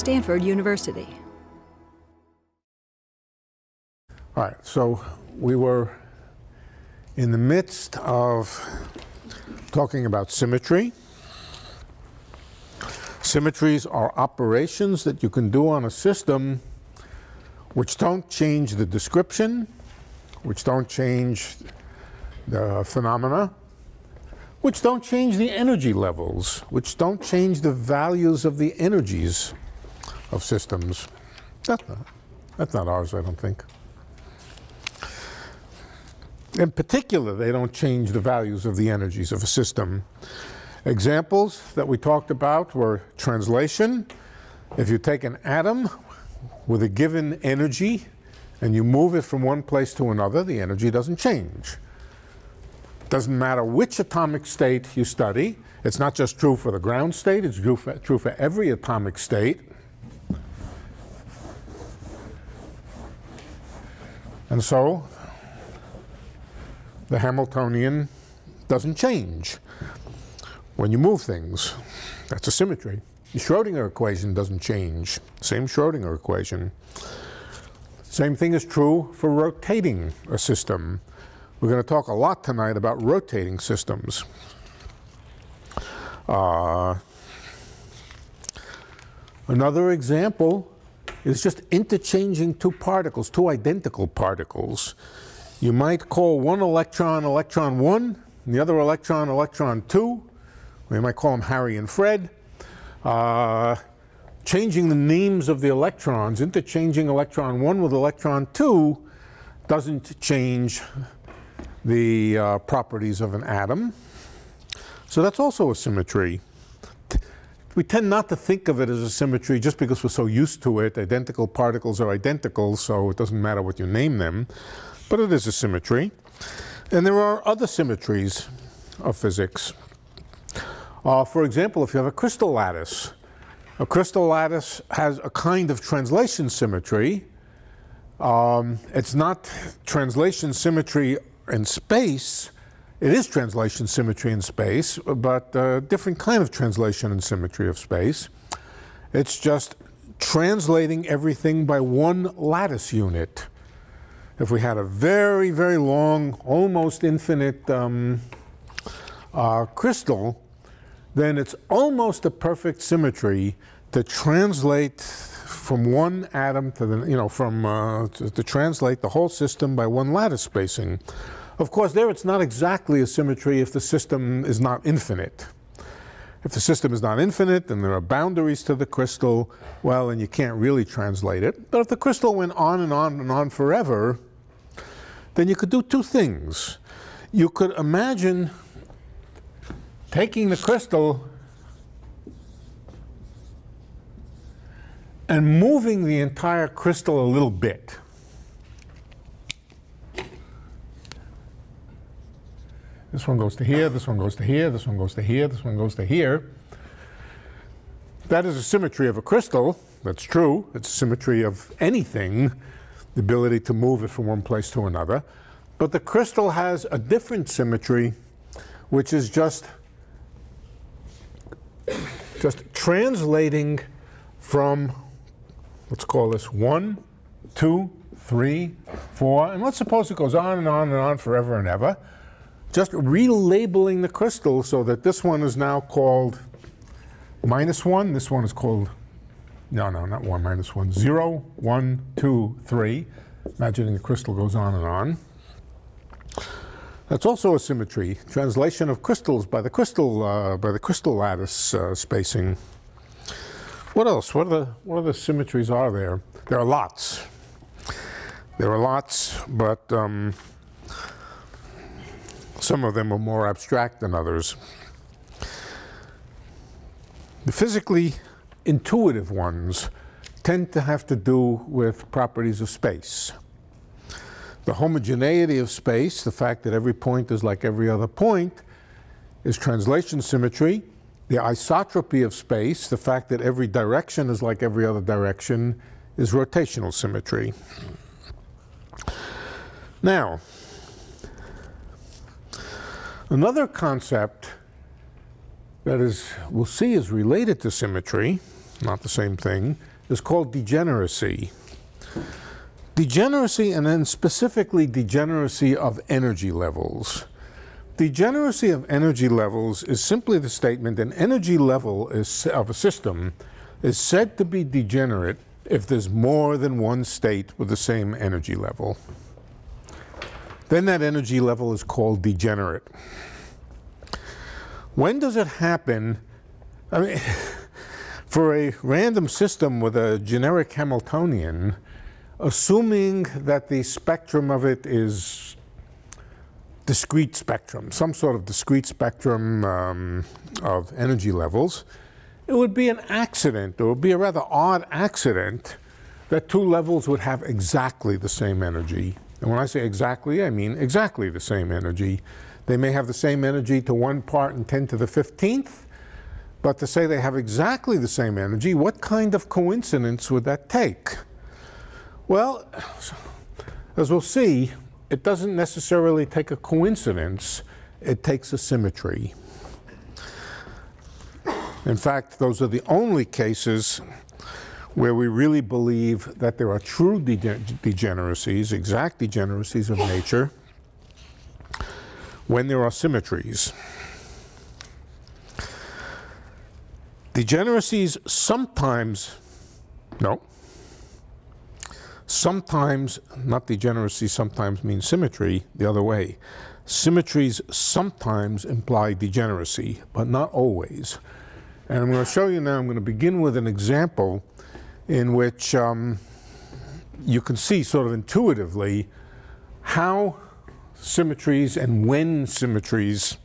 Stanford University. All right, so we were in the midst of talking about symmetry. Symmetries are operations that you can do on a system which don't change the description, which don't change the phenomena, which don't change the energy levels, which don't change the values of the energies of systems. That's not ours, I don't think. In particular, they don't change the values of the energies of a system. Examples that we talked about were translation. If you take an atom with a given energy and you move it from one place to another, the energy doesn't change. Doesn't matter which atomic state you study. It's not just true for the ground state, it's true for every atomic state. And so the Hamiltonian doesn't change when you move things. That's a symmetry. The Schrödinger equation doesn't change. Same Schrödinger equation. Same thing is true for rotating a system. We're going to talk a lot tonight about rotating systems. Another example is just interchanging two particles, two identical particles. You might call one electron, electron 1, and the other electron, electron 2. We might call them Harry and Fred. Changing the names of the electrons, interchanging electron 1 with electron 2 doesn't change the properties of an atom. So that's also a symmetry. We tend not to think of it as a symmetry just because we're so used to it. Identical particles are identical, so it doesn't matter what you name them. But it is a symmetry. And there are other symmetries of physics. For example, if you have a crystal lattice has a kind of translation symmetry. It's not translation symmetry in space. It is translation symmetry in space, but a different kind of translation and symmetry of space. It's just translating everything by one lattice unit. If we had a very, very long, almost infinite crystal, then it's almost a perfect symmetry to translate from one atom to the, to translate the whole system by one lattice spacing. Of course, there it's not exactly a symmetry if the system is not infinite. If the system is not infinite and there are boundaries to the crystal, well, then you can't really translate it. But if the crystal went on and on and on forever, then you could do two things. You could imagine taking the crystal and moving the entire crystal a little bit. This one goes to here, this one goes to here, this one goes to here, this one goes to here. That is a symmetry of a crystal. That's true. It's a symmetry of anything, the ability to move it from one place to another. But the crystal has a different symmetry, which is just translating from, let's call this 1, 2, 3, 4, and let's suppose it goes on and on and on forever and ever, just relabeling the crystal so that this one is now called -1, this one is called, no, not 1, -1, 0, 1, 2, 3, imagining the crystal goes on and on. That's also a symmetry, translation of crystals by the crystal lattice spacing. What else? What other symmetries are there? There are lots. There are lots, but some of them are more abstract than others. The physically intuitive ones tend to have to do with properties of space. The homogeneity of space, the fact that every point is like every other point, is translation symmetry. The isotropy of space, the fact that every direction is like every other direction, is rotational symmetry. Now, another concept that we'll see is related to symmetry, not the same thing, is called degeneracy. Degeneracy, and then specifically degeneracy of energy levels. Degeneracy of energy levels is simply the statement an energy level of a system is said to be degenerate if there's more than one state with the same energy level. Then that energy level is called degenerate. When does it happen? I mean, for a random system with a generic Hamiltonian, assuming that the spectrum of it is discrete spectrum, some sort of discrete spectrum of energy levels, it would be an accident, or it would be a rather odd accident that two levels would have exactly the same energy. And when I say exactly, I mean exactly the same energy. They may have the same energy to one part in 10 to the 15th, but to say they have exactly the same energy, what kind of coincidence would that take? Well, as we'll see, it doesn't necessarily take a coincidence, it takes a symmetry. In fact, those are the only cases where we really believe that there are true degeneracies, exact degeneracies of nature, when there are symmetries. Degeneracies sometimes, not degeneracy sometimes means symmetry, the other way. Symmetries sometimes imply degeneracy, but not always. And I'm going to show you now, I'm going to begin with an example in which you can see sort of intuitively how symmetries and when symmetries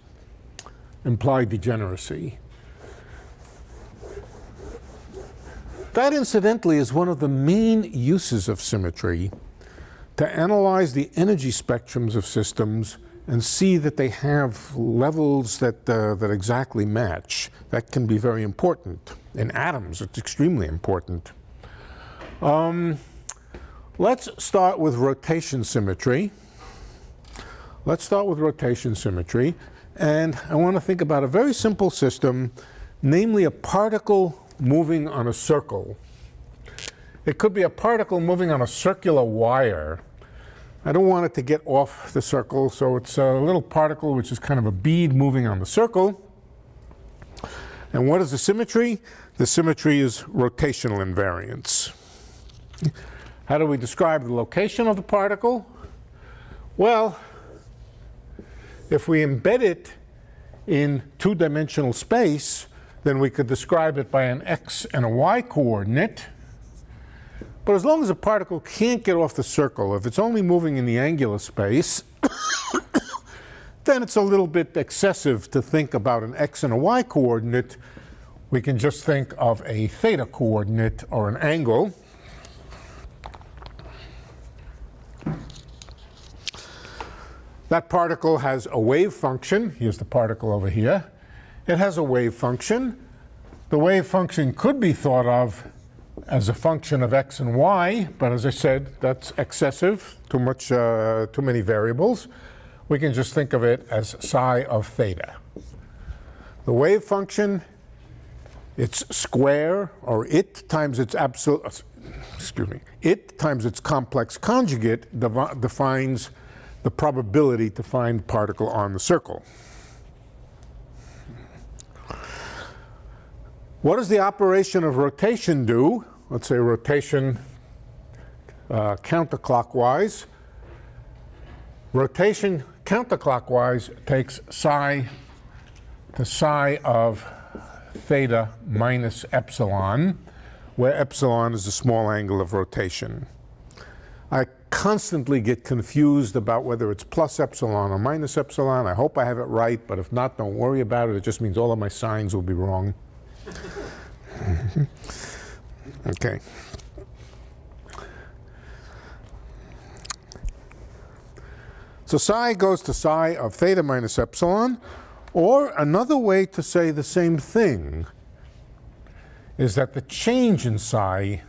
imply degeneracy. That, incidentally, is one of the main uses of symmetry, to analyze the energy spectrums of systems and see that they have levels that exactly match. That can be very important. In atoms, it's extremely important. Let's start with rotation symmetry. Let's start with rotation symmetry, and I want to think about a very simple system, namely a particle moving on a circle. It could be a particle moving on a circular wire. I don't want it to get off the circle, so it's a little particle which is kind of a bead moving on the circle. And what is the symmetry? The symmetry is rotational invariance. How do we describe the location of the particle? Well, if we embed it in two-dimensional space, then we could describe it by an x and a y coordinate. But as long as a particle can't get off the circle, if it's only moving in the angular space, then it's a little bit excessive to think about an x and a y coordinate. We can just think of a theta coordinate or an angle. That particle has a wave function. Here's the particle over here. It has a wave function. The wave function could be thought of as a function of x and y, but as I said, that's excessive, too many variables. We can just think of it as psi of theta. The wave function, its square, or it times its absolute, excuse me, it times its complex conjugate defines the probability to find the particle on the circle. What does the operation of rotation do? Let's say rotation counterclockwise. Rotation counterclockwise takes psi to psi of theta minus epsilon, where epsilon is the small angle of rotation. I constantly get confused about whether it's plus epsilon or minus epsilon. I hope I have it right, but if not, don't worry about it. It just means all of my signs will be wrong. Okay. So psi goes to psi of theta minus epsilon, or another way to say the same thing is that the change in psi,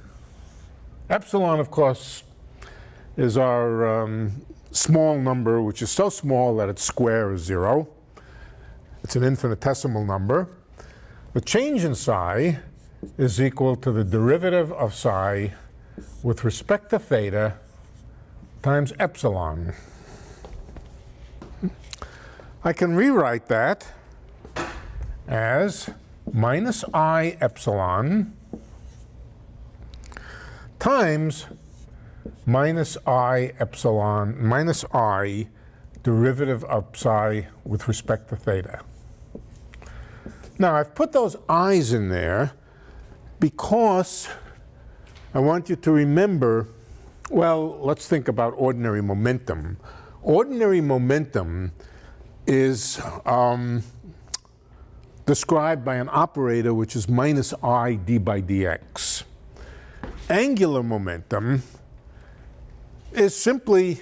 epsilon, of course, is our small number, which is so small that its square is 0. It's an infinitesimal number. The change in psi is equal to the derivative of psi with respect to theta times epsilon. I can rewrite that as minus I epsilon times minus I derivative of psi with respect to theta. Now, I've put those i's in there because I want you to remember, well, let's think about ordinary momentum. Ordinary momentum is described by an operator which is minus I d by dx. Angular momentum is simply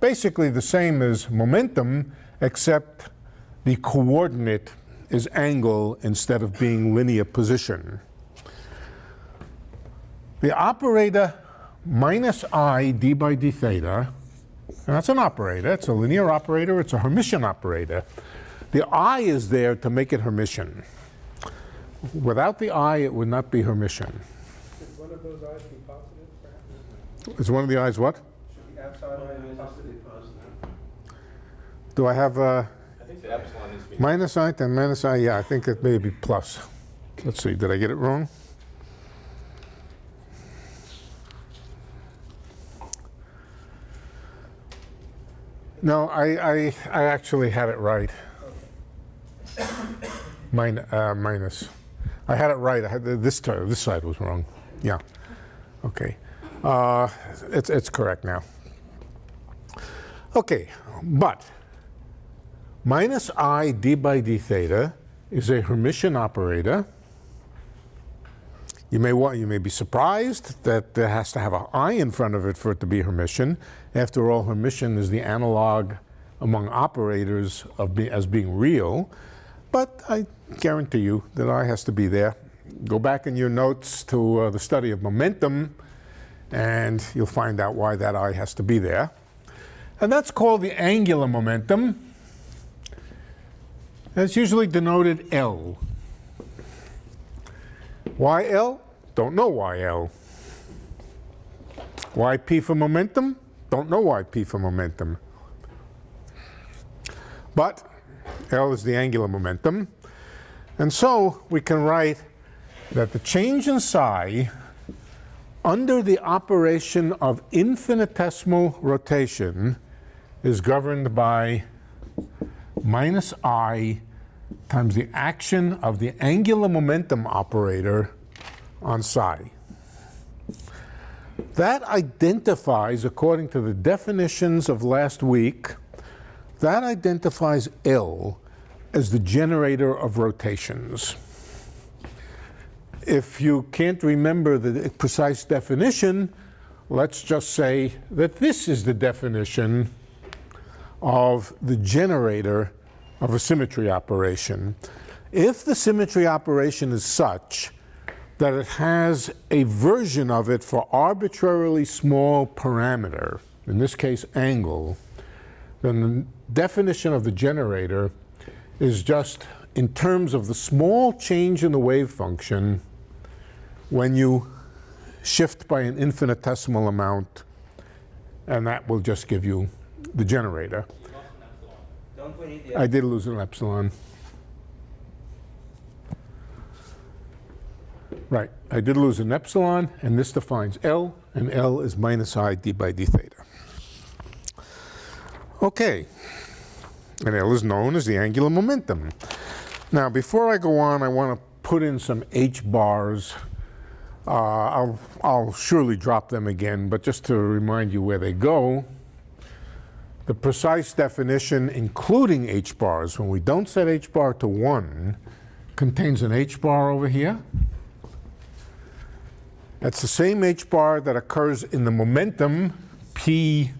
basically the same as momentum, except the coordinate is angle instead of being linear position. The operator minus I d by d theta, and that's an operator, it's a linear operator, it's a Hermitian operator. The I is there to make it Hermitian. Without the I, it would not be Hermitian. Should one of those i's be positive, perhaps? Is one of the i's what? Should the epsilon be positive? Do I have a... I think the epsilon is... minus I, then minus I, yeah, I think it may be plus. Let's see, did I get it wrong? No, I actually had it right. Minus. I had it right. I had this side was wrong. Yeah. Okay. It's correct now. Okay, but minus I d by d theta is a Hermitian operator. You may be surprised that there has to have an I in front of it for it to be Hermitian. After all, Hermitian is the analog among operators of as being real, but I guarantee you that I has to be there. Go back in your notes to the study of momentum, and you'll find out why that I has to be there. And that's called the angular momentum. That's usually denoted L. Why L? Don't know why L. Why P for momentum? Don't know why P for momentum. But L is the angular momentum. And so we can write that the change in psi under the operation of infinitesimal rotation is governed by minus I times the action of the angular momentum operator on psi. That identifies, according to the definitions of last week, that identifies L as the generator of rotations. If you can't remember the precise definition, let's just say that this is the definition of the generator of a symmetry operation. If the symmetry operation is such that it has a version of it for arbitrarily small parameter, in this case angle, then the definition of the generator is just in terms of the small change in the wave function when you shift by an infinitesimal amount, and that will just give you the generator. I did lose an epsilon. Right, I did lose an epsilon, and this defines L, and L is minus I d by d theta. Okay, and L is known as the angular momentum. Now, before I go on, I want to put in some h-bars. I'll surely drop them again, but just to remind you where they go. The precise definition, including h-bars, when we don't set h-bar to 1, contains an h-bar over here. That's the same h-bar that occurs in the momentum, p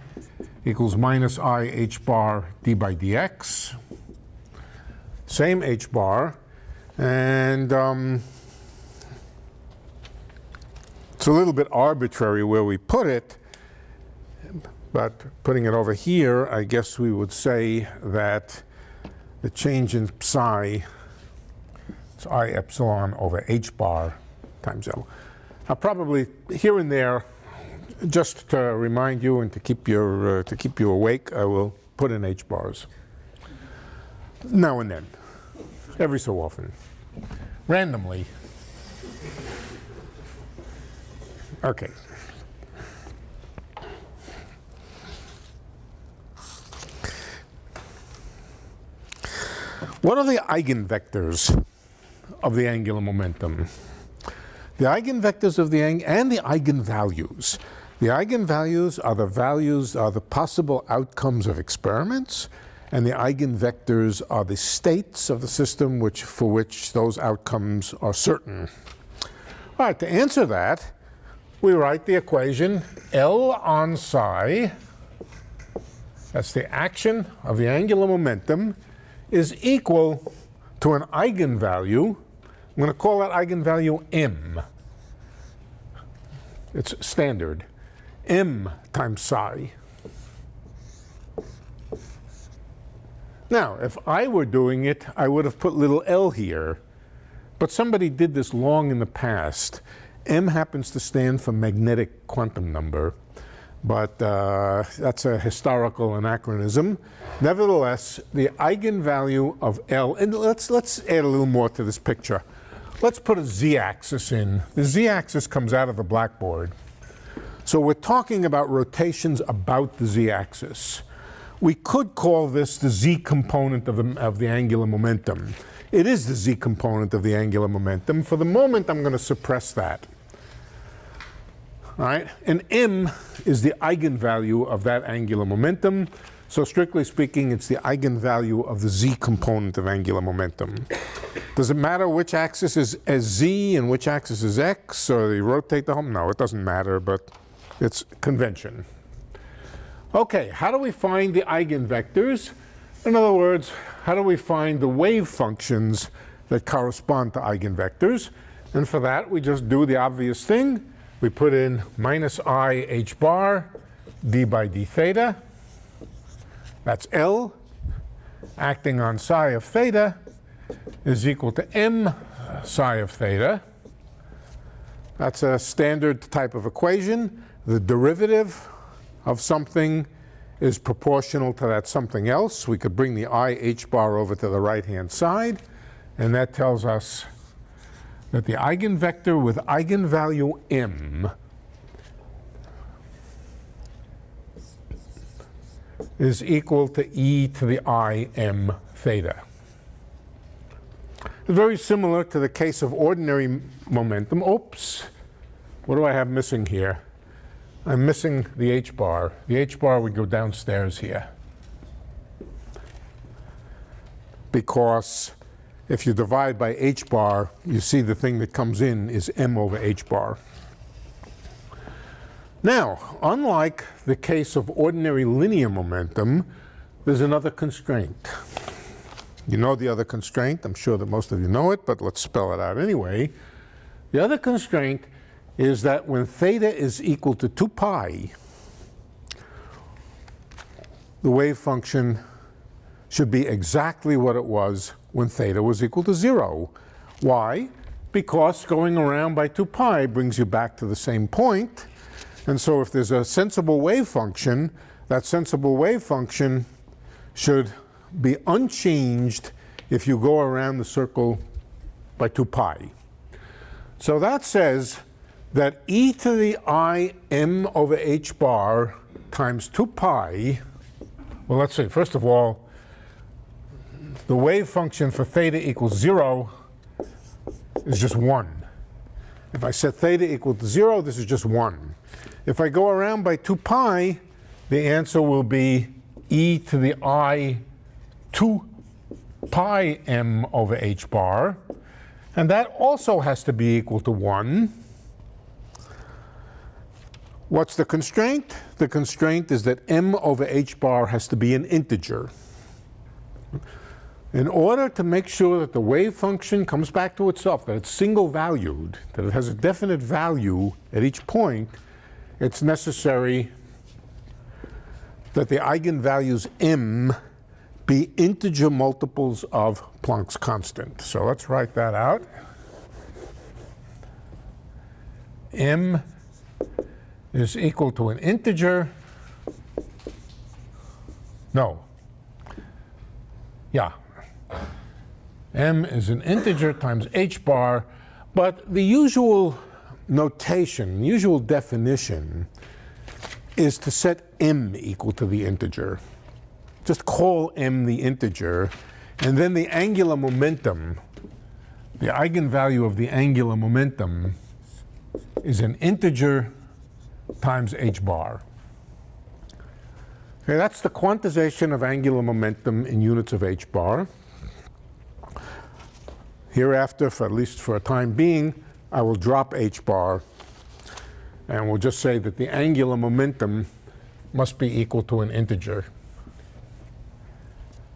equals minus I h-bar d by dx. Same h-bar. And it's a little bit arbitrary where we put it. But putting it over here, I guess we would say that the change in psi is I epsilon over h bar times L. Now, probably here and there, just to remind you and to keep you awake, I will put in H-bars now and then, every so often, randomly. Okay. What are the eigenvectors of the angular momentum? The eigenvectors of the and the eigenvalues. The eigenvalues are the possible outcomes of experiments, and the eigenvectors are the states of the system which, for which those outcomes are certain. All right, to answer that, we write the equation L on psi, that's the action of the angular momentum, is equal to an eigenvalue. I'm going to call that eigenvalue m. It's standard. M times psi. Now, if I were doing it, I would have put little l here. But somebody did this long in the past. M happens to stand for magnetic quantum number. But that's a historical anachronism. Nevertheless, the eigenvalue of L, and let's add a little more to this picture. Let's put a z-axis in. The z-axis comes out of the blackboard. So we're talking about rotations about the z-axis. We could call this the z-component of the angular momentum. It is the z-component of the angular momentum. For the moment, I'm going to suppress that. All right, and m is the eigenvalue of that angular momentum. So strictly speaking, it's the eigenvalue of the z component of angular momentum. Does it matter which axis is z and which axis is x, or you rotate the whole? No, it doesn't matter, but it's convention. Okay, how do we find the eigenvectors? In other words, how do we find the wave functions that correspond to eigenvectors? And for that, we just do the obvious thing. We put in minus I h bar d by d theta. That's L. Acting on psi of theta is equal to m psi of theta. That's a standard type of equation. The derivative of something is proportional to that something else. We could bring the I h bar over to the right-hand side, and that tells us that the eigenvector with eigenvalue m is equal to e to the I m theta. Very similar to the case of ordinary momentum. Oops, what do I have missing here? I'm missing the h bar. The h bar would go downstairs here, because if you divide by h bar, you see the thing that comes in is m over h bar. Now, unlike the case of ordinary linear momentum, there's another constraint. You know the other constraint. I'm sure that most of you know it, but let's spell it out anyway. The other constraint is that when theta is equal to 2 pi, the wave function should be exactly what it was when theta was equal to 0. Why? Because going around by 2 pi brings you back to the same point. And so if there's a sensible wave function, that sensible wave function should be unchanged if you go around the circle by 2 pi. So that says that e to the I m over h bar times 2 pi, well, let's see, first of all, the wave function for theta equals 0 is just 1. If I set theta equal to 0, this is just 1. If I go around by 2 pi, the answer will be e to the I 2 pi m over h bar. And that also has to be equal to 1. What's the constraint? The constraint is that m over h bar has to be an integer. In order to make sure that the wave function comes back to itself, that it's single-valued, that it has a definite value at each point, it's necessary that the eigenvalues m be integer multiples of Planck's constant. So let's write that out. m is equal to an integer. No. Yeah. M is an integer times h bar. But the usual notation, usual definition, is to set m equal to the integer. Just call m the integer. And then the angular momentum, the eigenvalue of the angular momentum, is an integer times h bar. Okay, that's the quantization of angular momentum in units of h bar. Hereafter, for at least for a time being, I will drop h bar, and we'll just say that the angular momentum must be equal to an integer.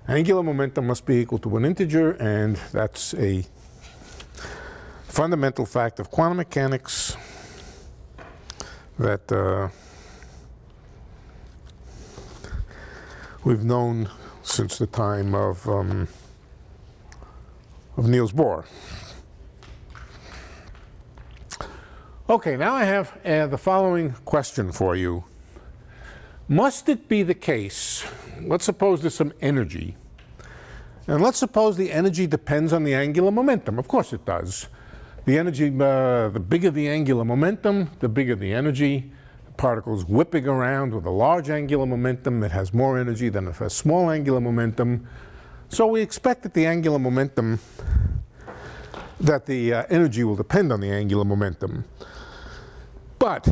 Angular momentum must be equal to an integer, and that's a fundamental fact of quantum mechanics that we've known since the time of Niels Bohr. Okay, now I have the following question for you. Must it be the case, let's suppose there's some energy, and let's suppose the energy depends on the angular momentum. Of course it does. The energy, the bigger the angular momentum, the bigger the energy. The particle's whipping around with a large angular momentum. It has more energy than if it has small angular momentum. So we expect that the angular momentum, that the energy will depend on the angular momentum. But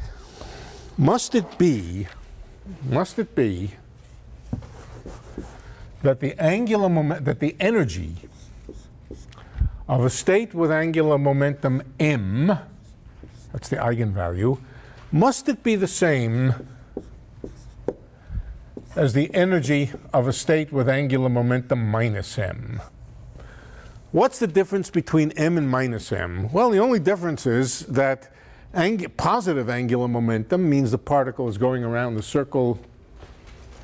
must it be that the angular moment, that the energy of a state with angular momentum m, that's the eigenvalue, must it be the same as the energy of a state with angular momentum minus m? What's the difference between m and minus m? Well, the only difference is that positive angular momentum means the particle is going around the circle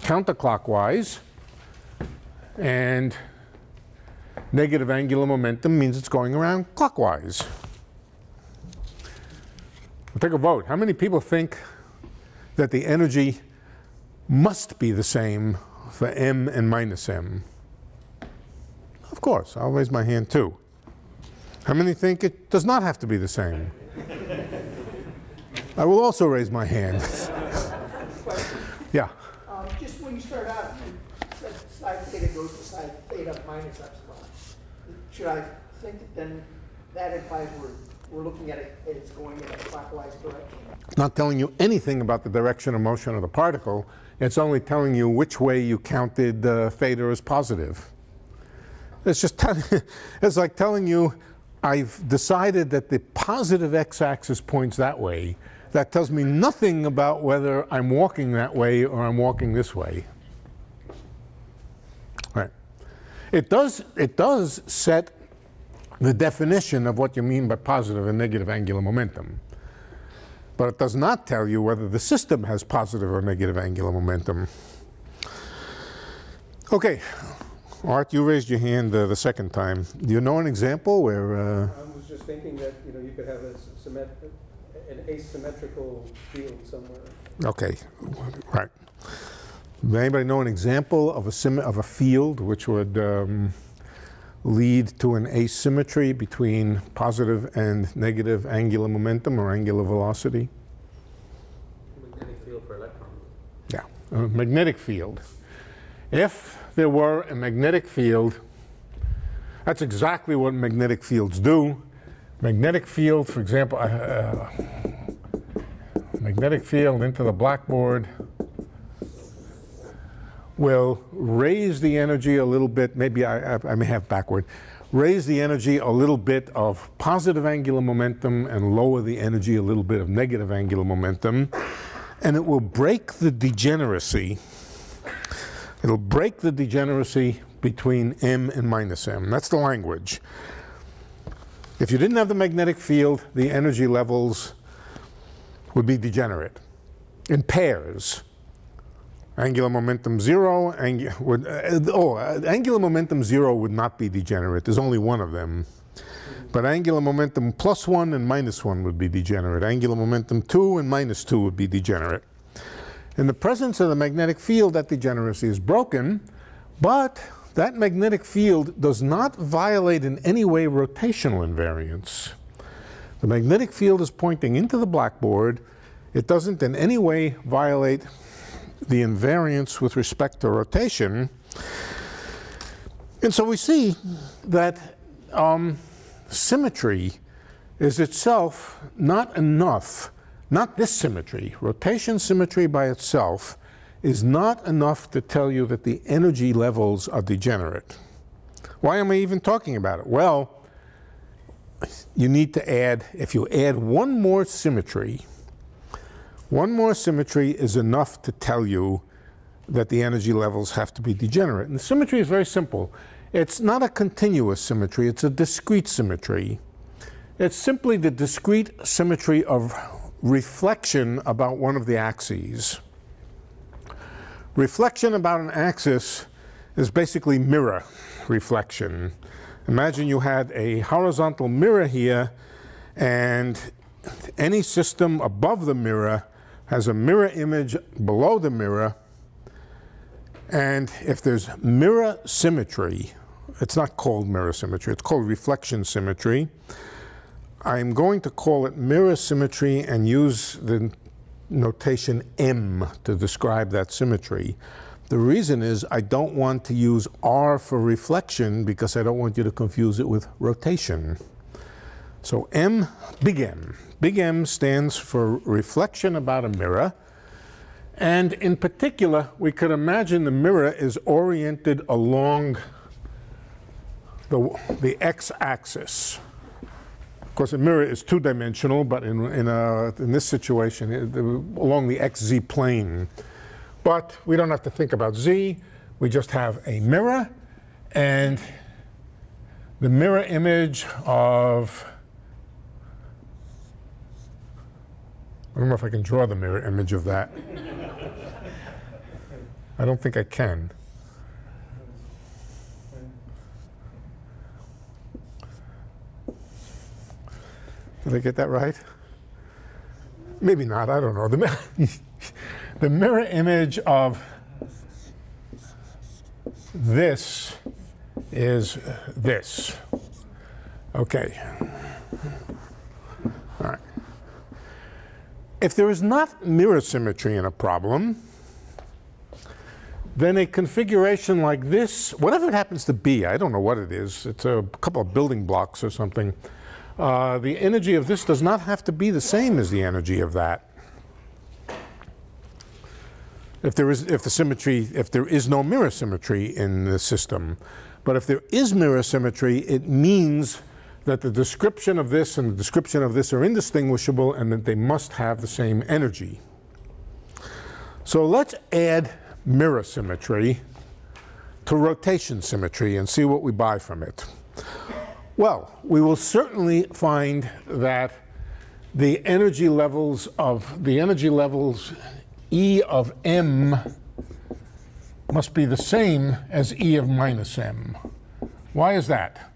counterclockwise, and negative angular momentum means it's going around clockwise. We'll take a vote. How many people think that the energy must be the same for m and minus m? Of course, I'll raise my hand too. How many think it does not have to be the same? I will also raise my hand. Yeah? Just when you start out, you said side theta goes to side theta minus epsilon. Should I think that then that implies we're looking at it, it's going in a clockwise direction? Not telling you anything about the direction of motion of the particle. It's only telling you which way you counted theta as positive. It's just it's like telling you, I've decided that the positive x-axis points that way. That tells me nothing about whether I'm walking that way or I'm walking this way. All right. It does set the definition of what you mean by positive and negative angular momentum. But it does not tell you whether the system has positive or negative angular momentum. Okay. Art, you raised your hand the second time. Do you know an example where? I was just thinking that you could have an asymmetrical field somewhere. Okay, right. Does anybody know an example of a field which would lead to an asymmetry between positive and negative angular momentum or angular velocity? Magnetic field for electrons. Yeah, a magnetic field. If there were a magnetic field, that's exactly what magnetic fields do. Magnetic field, for example, magnetic field into the blackboard will raise the energy a little bit, maybe I may have backward, raise the energy a little bit of positive angular momentum and lower the energy a little bit of negative angular momentum, and it will break the degeneracy. It'll break the degeneracy between m and minus m. That's the language. If you didn't have the magnetic field, the energy levels would be degenerate in pairs. Angular momentum zero, angular momentum zero would not be degenerate. There's only one of them. But angular momentum plus one and minus one would be degenerate. Angular momentum two and minus two would be degenerate. In the presence of the magnetic field, that degeneracy is broken, but that magnetic field does not violate in any way rotational invariance. The magnetic field is pointing into the blackboard. It doesn't in any way violate the invariance with respect to rotation. And so we see that symmetry is itself not enough, not this symmetry. Rotation symmetry by itself is not enough to tell you that the energy levels are degenerate. Why am I even talking about it? Well, you need to add, if you add one more symmetry, one more symmetry is enough to tell you that the energy levels have to be degenerate. And the symmetry is very simple. It's not a continuous symmetry, it's a discrete symmetry. It's simply the discrete symmetry of reflection about one of the axes. Reflection about an axis is basically mirror reflection. Imagine you had a horizontal mirror here, and any system above the mirror has a mirror image below the mirror, and if there's mirror symmetry, it's not called mirror symmetry, it's called reflection symmetry. I'm going to call it mirror symmetry and use the notation M to describe that symmetry. The reason is I don't want to use R for reflection because I don't want you to confuse it with rotation. So M, big M. Big M stands for reflection about a mirror. And in particular, we could imagine the mirror is oriented along the x-axis. Of course, a mirror is two-dimensional, but in this situation, along the xz plane. But we don't have to think about z. We just have a mirror, and the mirror image of, I don't know if I can draw the mirror image of that. I don't think I can. Did I get that right? Maybe not, I don't know. The mirror image of this is this. Okay. All right. If there is not mirror symmetry in a problem, then a configuration like this, whatever it happens to be, I don't know what it is, it's a couple of building blocks or something, the energy of this does not have to be the same as the energy of that. If there is no mirror symmetry in the system. But if there is mirror symmetry, it means that the description of this and the description of this are indistinguishable and that they must have the same energy. So let's add mirror symmetry to rotation symmetry and see what we buy from it. Well, we will certainly find that the energy levels of E of m must be the same as E of minus m. Why is that?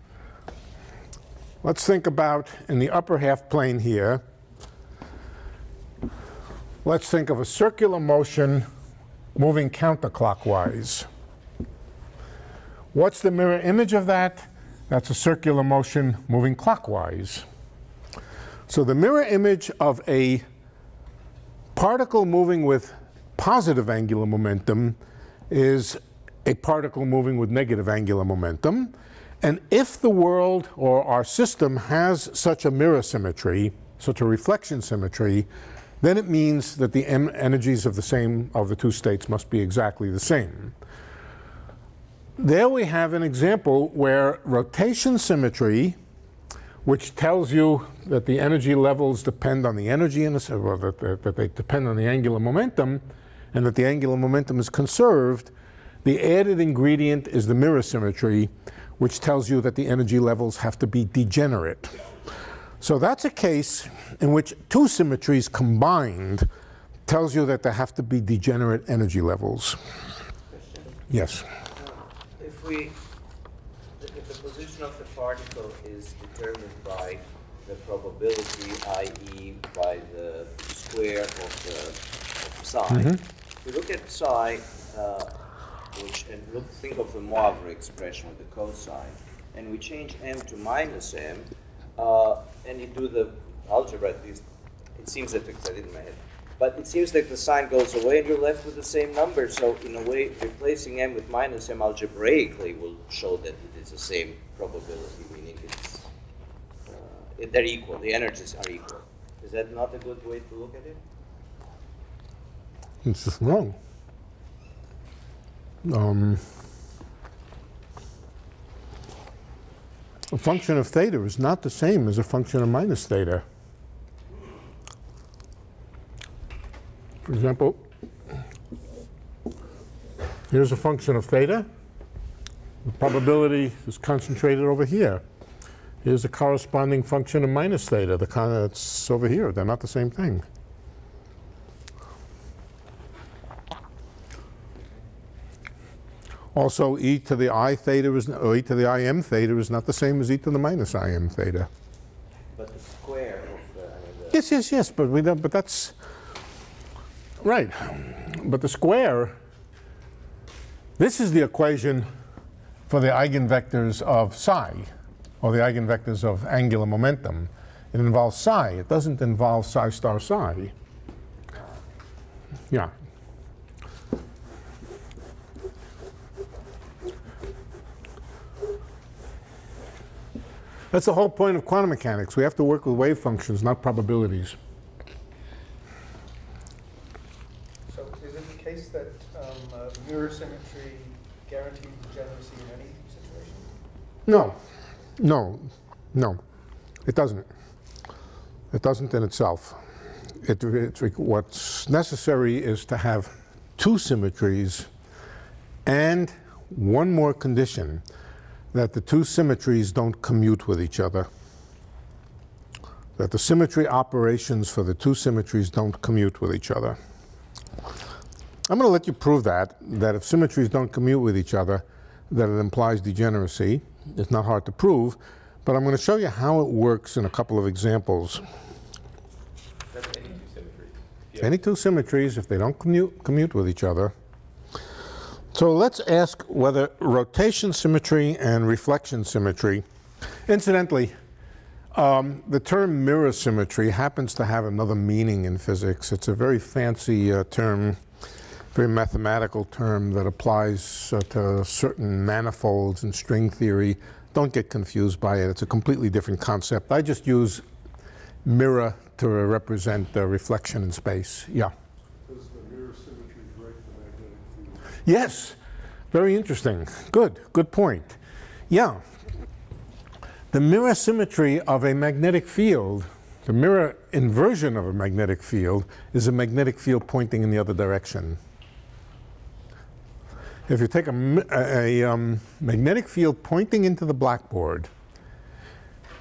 Let's think about, in the upper half plane here, let's think of a circular motion moving counterclockwise. What's the mirror image of that? That's a circular motion moving clockwise. So the mirror image of a particle moving with positive angular momentum is a particle moving with negative angular momentum. And if the world or our system has such a mirror symmetry, such a reflection symmetry, then it means that the energies of the two states must be exactly the same. There we have an example where rotation symmetry, which tells you that the energy levels depend on the energy in the, well, that they depend on the angular momentum, and that the angular momentum is conserved. The added ingredient is the mirror symmetry, which tells you that the energy levels have to be degenerate. So that's a case in which two symmetries combined tells you that there have to be degenerate energy levels. Question. Yes? If the position of the particle is determined by the probability, i.e. by the square of psi, if we look at psi, think of the Moivre expression with the cosine, and we change m to minus m, and you do the algebra, at least it seems that, because I didn't make it, but it seems like the sign goes away and you're left with the same number. So in a way, replacing m with minus m algebraically will show that it is the same probability, meaning it's, they're equal, the energies are equal. Is that not a good way to look at it? It's just wrong. A function of theta is not the same as a function of minus theta. For example, here's a function of theta. The probability is concentrated over here. Here's the corresponding function of minus theta. The that's over here. They're not the same thing. Also, e to the I theta is, or e to the I m theta is not the same as e to the minus I m theta. But the square of the, yes, but we don't. But that's. Right, but the square, this is the equation for the eigenvectors of psi, or the eigenvectors of angular momentum. It involves psi. It doesn't involve psi star psi. Yeah. That's the whole point of quantum mechanics. We have to work with wave functions, not probabilities. That mirror symmetry guarantees degeneracy in any situation? No. No. No. It doesn't. It doesn't in itself. What's necessary is to have two symmetries and one more condition, that the two symmetries don't commute with each other. That the symmetry operations for the two symmetries don't commute with each other. I'm going to let you prove that if symmetries don't commute with each other, that it implies degeneracy. It's not hard to prove, but I'm going to show you how it works in a couple of examples. That's any two symmetries. Yeah. Any two symmetries, if they don't commute with each other. So let's ask whether rotation symmetry and reflection symmetry. Incidentally, the term mirror symmetry happens to have another meaning in physics. It's a very fancy term. Very mathematical term that applies to certain manifolds and string theory. Don't get confused by it. It's a completely different concept. I just use mirror to represent reflection in space. Yeah? Does the mirror symmetry break the magnetic field? Yes. Very interesting. Good. Good point. Yeah. The mirror symmetry of a magnetic field, the mirror inversion of a magnetic field, is a magnetic field pointing in the other direction. If you take a magnetic field pointing into the blackboard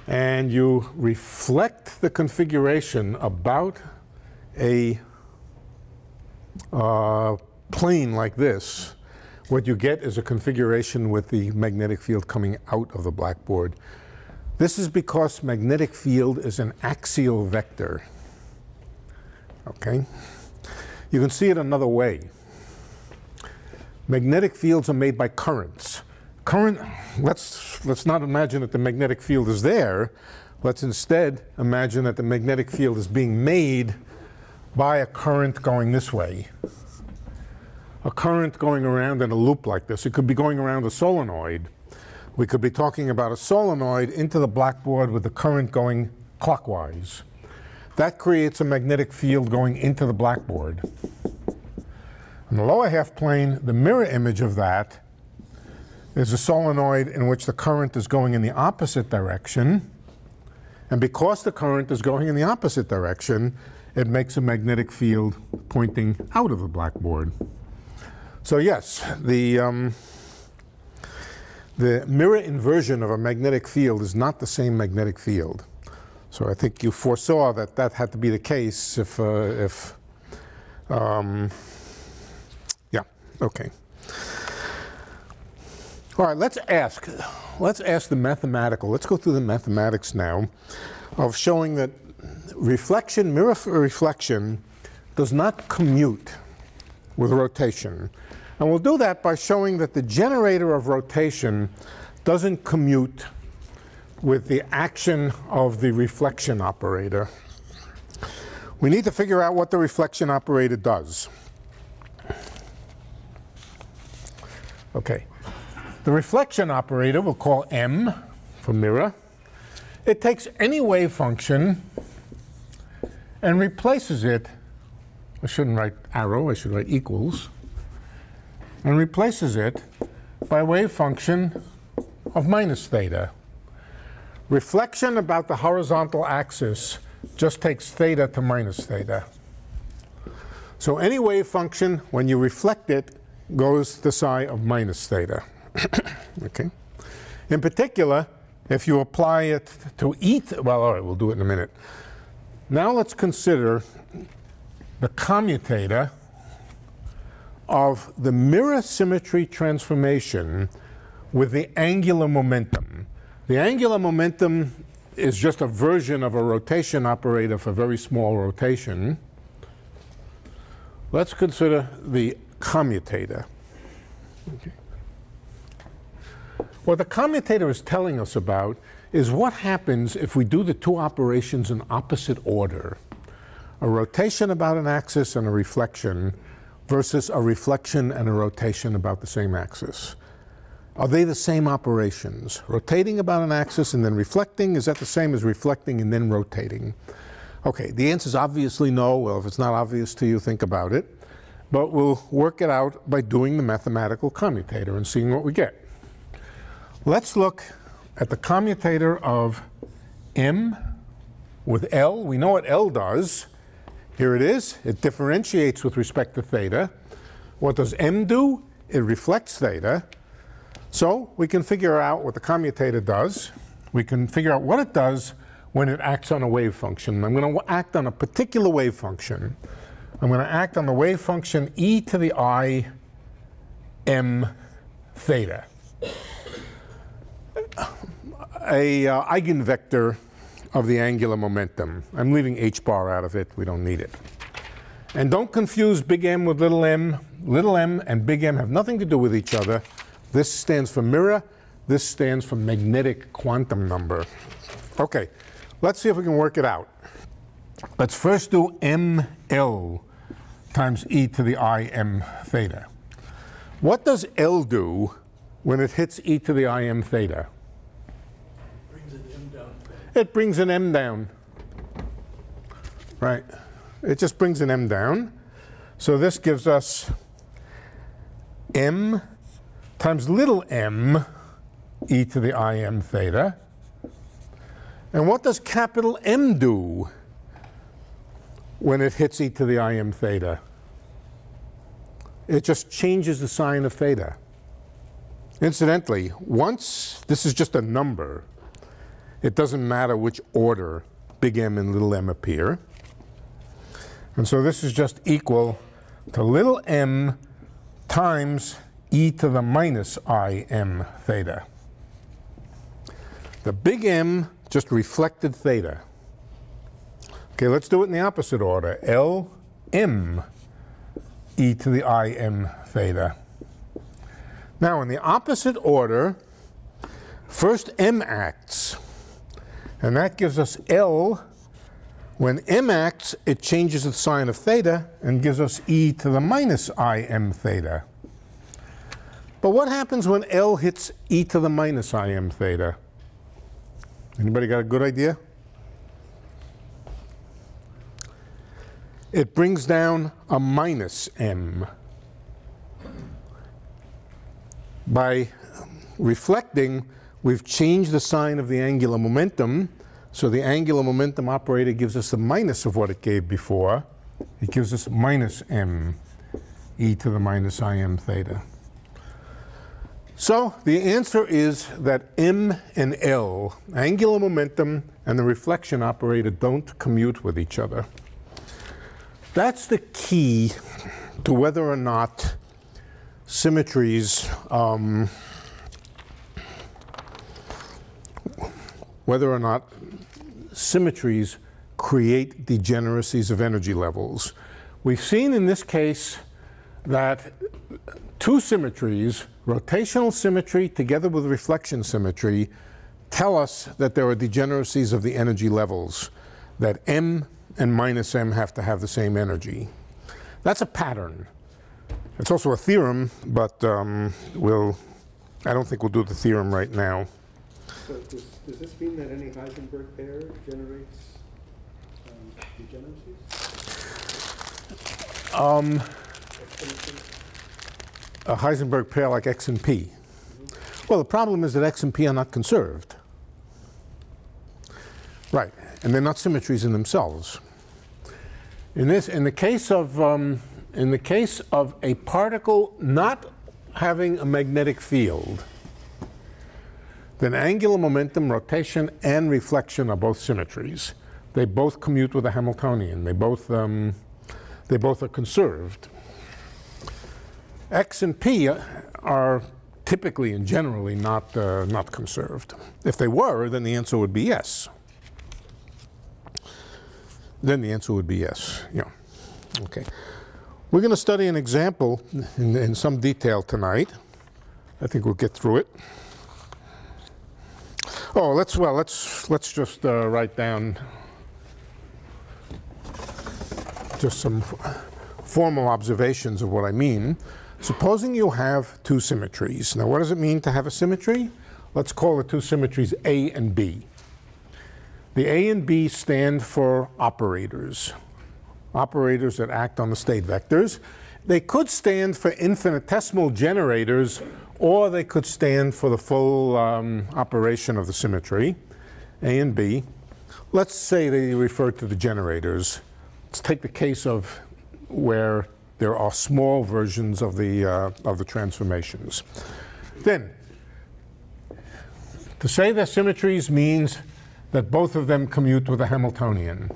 and you reflect the configuration about a plane like this, what you get is a configuration with the magnetic field coming out of the blackboard. This is because magnetic field is an axial vector. Okay? You can see it another way. Magnetic fields are made by currents. Let's not imagine that the magnetic field is there. Let's instead imagine that the magnetic field is being made by a current going this way. A current going around in a loop like this. It could be going around a solenoid. We could be talking about a solenoid into the blackboard with the current going clockwise. That creates a magnetic field going into the blackboard. In the lower half plane, the mirror image of that is a solenoid in which the current is going in the opposite direction. And because the current is going in the opposite direction, it makes a magnetic field pointing out of the blackboard. So yes, the mirror inversion of a magnetic field is not the same magnetic field. So I think you foresaw that that had to be the case if Yeah, okay. All right, let's ask the mathematical. Let's go through the mathematics now of showing that reflection, mirror reflection, does not commute with rotation. And we'll do that by showing that the generator of rotation doesn't commute with the action of the reflection operator. We need to figure out what the reflection operator does. Okay. The reflection operator, we'll call M for mirror. It takes any wave function and replaces it. I shouldn't write arrow, I should write equals. And replaces it by wave function of minus theta. Reflection about the horizontal axis just takes theta to minus theta. So any wave function, when you reflect it, goes the psi of minus theta. Okay. In particular, if you apply it to well, all right, we'll do it in a minute. Now let's consider the commutator of the mirror symmetry transformation with the angular momentum. The angular momentum is just a version of a rotation operator for very small rotation. Let's consider the commutator. Okay. What the commutator is telling us about is what happens if we do the two operations in opposite order, a rotation about an axis and a reflection versus a reflection and a rotation about the same axis. Are they the same operations? Rotating about an axis and then reflecting, is that the same as reflecting and then rotating? Okay, the answer is obviously no. Well, if it's not obvious to you, think about it. But we'll work it out by doing the mathematical commutator and seeing what we get. Let's look at the commutator of M with L. We know what L does. Here it is. It differentiates with respect to theta. What does M do? It reflects theta. So we can figure out what the commutator does. We can figure out what it does when it acts on a wave function. I'm going to act on a particular wave function. I'm going to act on the wave function e to the I m theta. A eigenvector of the angular momentum. I'm leaving h bar out of it. We don't need it. And don't confuse big M with little m. Little m and big M have nothing to do with each other. This stands for mirror. This stands for magnetic quantum number. Okay, let's see if we can work it out. Let's first do ML times e to the I m theta. What does L do when it hits e to the I m theta? It brings an M down, right? It just brings an M down. So this gives us M times little m e to the I m theta. And what does capital M do when it hits e to the I m theta? It just changes the sign of theta. Incidentally, once this is just a number, it doesn't matter which order big M and little m appear. And so this is just equal to little m times e to the minus I m theta. The big M just reflected theta. Okay, let's do it in the opposite order. L m e to the I m theta. Now in the opposite order, first M acts. And that gives us L. When M acts, it changes the sign of theta and gives us e to the minus I m theta. But what happens when L hits e to the minus I m theta? Anybody got a good idea? It brings down a minus M by reflecting. We've changed the sign of the angular momentum, so the angular momentum operator gives us the minus of what it gave before. It gives us minus m e to the minus I m theta. So the answer is that M and L, angular momentum and the reflection operator, don't commute with each other. That's the key to whether or not symmetries, create degeneracies of energy levels. We've seen in this case that two symmetries, rotational symmetry together with reflection symmetry, tell us that there are degeneracies of the energy levels, that m and minus m have to have the same energy. That's a pattern. It's also a theorem, but I don't think we'll do the theorem right now. So does this mean that any Heisenberg pair generates degeneracies? A Heisenberg pair like X and P. Mm-hmm. Well, the problem is that X and P are not conserved. Right, and they're not symmetries in themselves. In the case of a particle not having a magnetic field, then angular momentum, rotation, and reflection are both symmetries. They both commute with a Hamiltonian. They both are conserved. X and P are typically and generally not, not conserved. If they were, then the answer would be yes. Yeah. Okay. We're going to study an example in some detail tonight. I think we'll get through it. Oh, let's just write down just some formal observations of what I mean. Supposing you have two symmetries. Now, what does it mean to have a symmetry? Let's call the two symmetries A and B. The A and B stand for operators. Operators that act on the state vectors. They could stand for infinitesimal generators, or they could stand for the full operation of the symmetry, A and B. Let's say they refer to the generators. Let's take the case of where there are small versions of the transformations. Then, to say they're symmetries means that both of them commute with a Hamiltonian.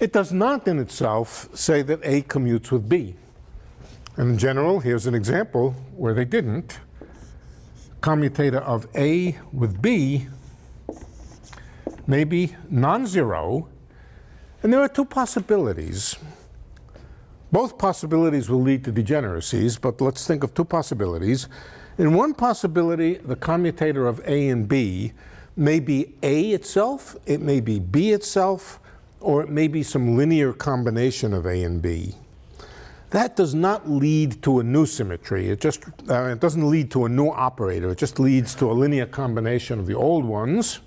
It does not in itself say that A commutes with B. And in general, here's an example where they didn't. Commutator of A with B may be non-zero, and there are two possibilities. Both possibilities will lead to degeneracies, but let's think of two possibilities. In one possibility, the commutator of A and B may be A itself, it may be B itself, or it may be some linear combination of A and B. That does not lead to a new symmetry. It just it doesn't lead to a new operator. It just leads to a linear combination of the old ones.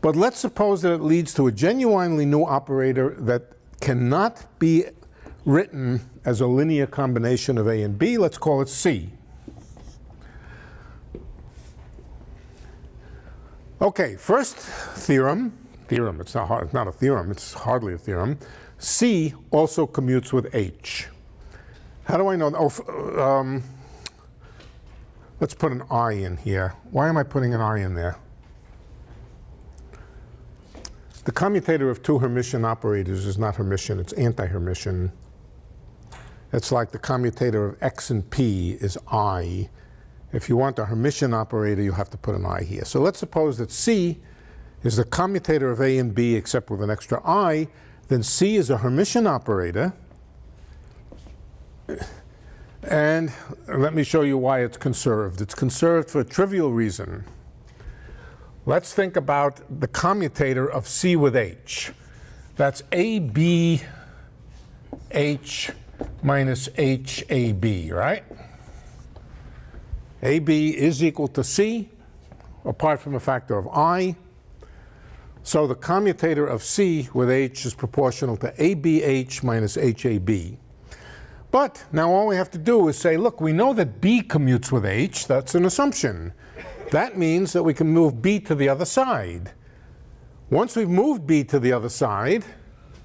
But let's suppose that it leads to a genuinely new operator that cannot be written as a linear combination of A and B. Let's call it C. Okay, first theorem. It's not a theorem, it's hardly a theorem. C also commutes with H. How do I know? Oh, let's put an I in here. Why am I putting an I in there? The commutator of two Hermitian operators is not Hermitian, it's anti-Hermitian. It's like the commutator of X and P is I. If you want a Hermitian operator, you have to put an I here. So let's suppose that C is the commutator of A and B except with an extra I, then C is a Hermitian operator. And let me show you why it's conserved. It's conserved for a trivial reason. Let's think about the commutator of C with H. That's ABH minus HAB, right? AB is equal to C, apart from a factor of I. So the commutator of C with H is proportional to ABH minus HAB. But now all we have to do is say, look, we know that B commutes with H. That's an assumption. That means that we can move B to the other side. Once we've moved B to the other side,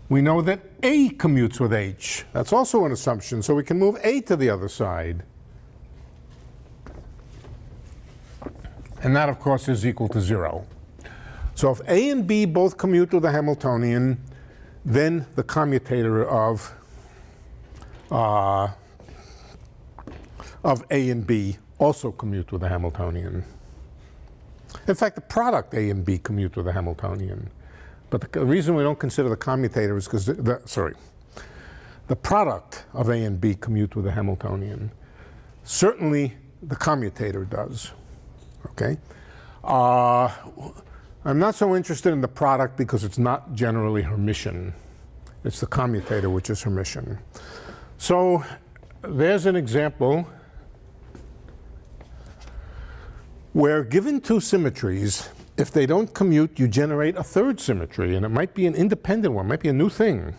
we know that A commutes with H. That's also an assumption. So we can move A to the other side. And that, of course, is equal to 0. So if A and B both commute to the Hamiltonian, then the commutator of A and B also commute with the Hamiltonian. In fact, the product A and B commute with the Hamiltonian. But the reason we don't consider the commutator is because, the product of A and B commute with the Hamiltonian. Certainly, the commutator does. Okay? I'm not so interested in the product because it's not generally Hermitian. It's the commutator which is Hermitian. So there's an example where, given two symmetries, if they don't commute, you generate a third symmetry, and it might be an independent one, might be a new thing.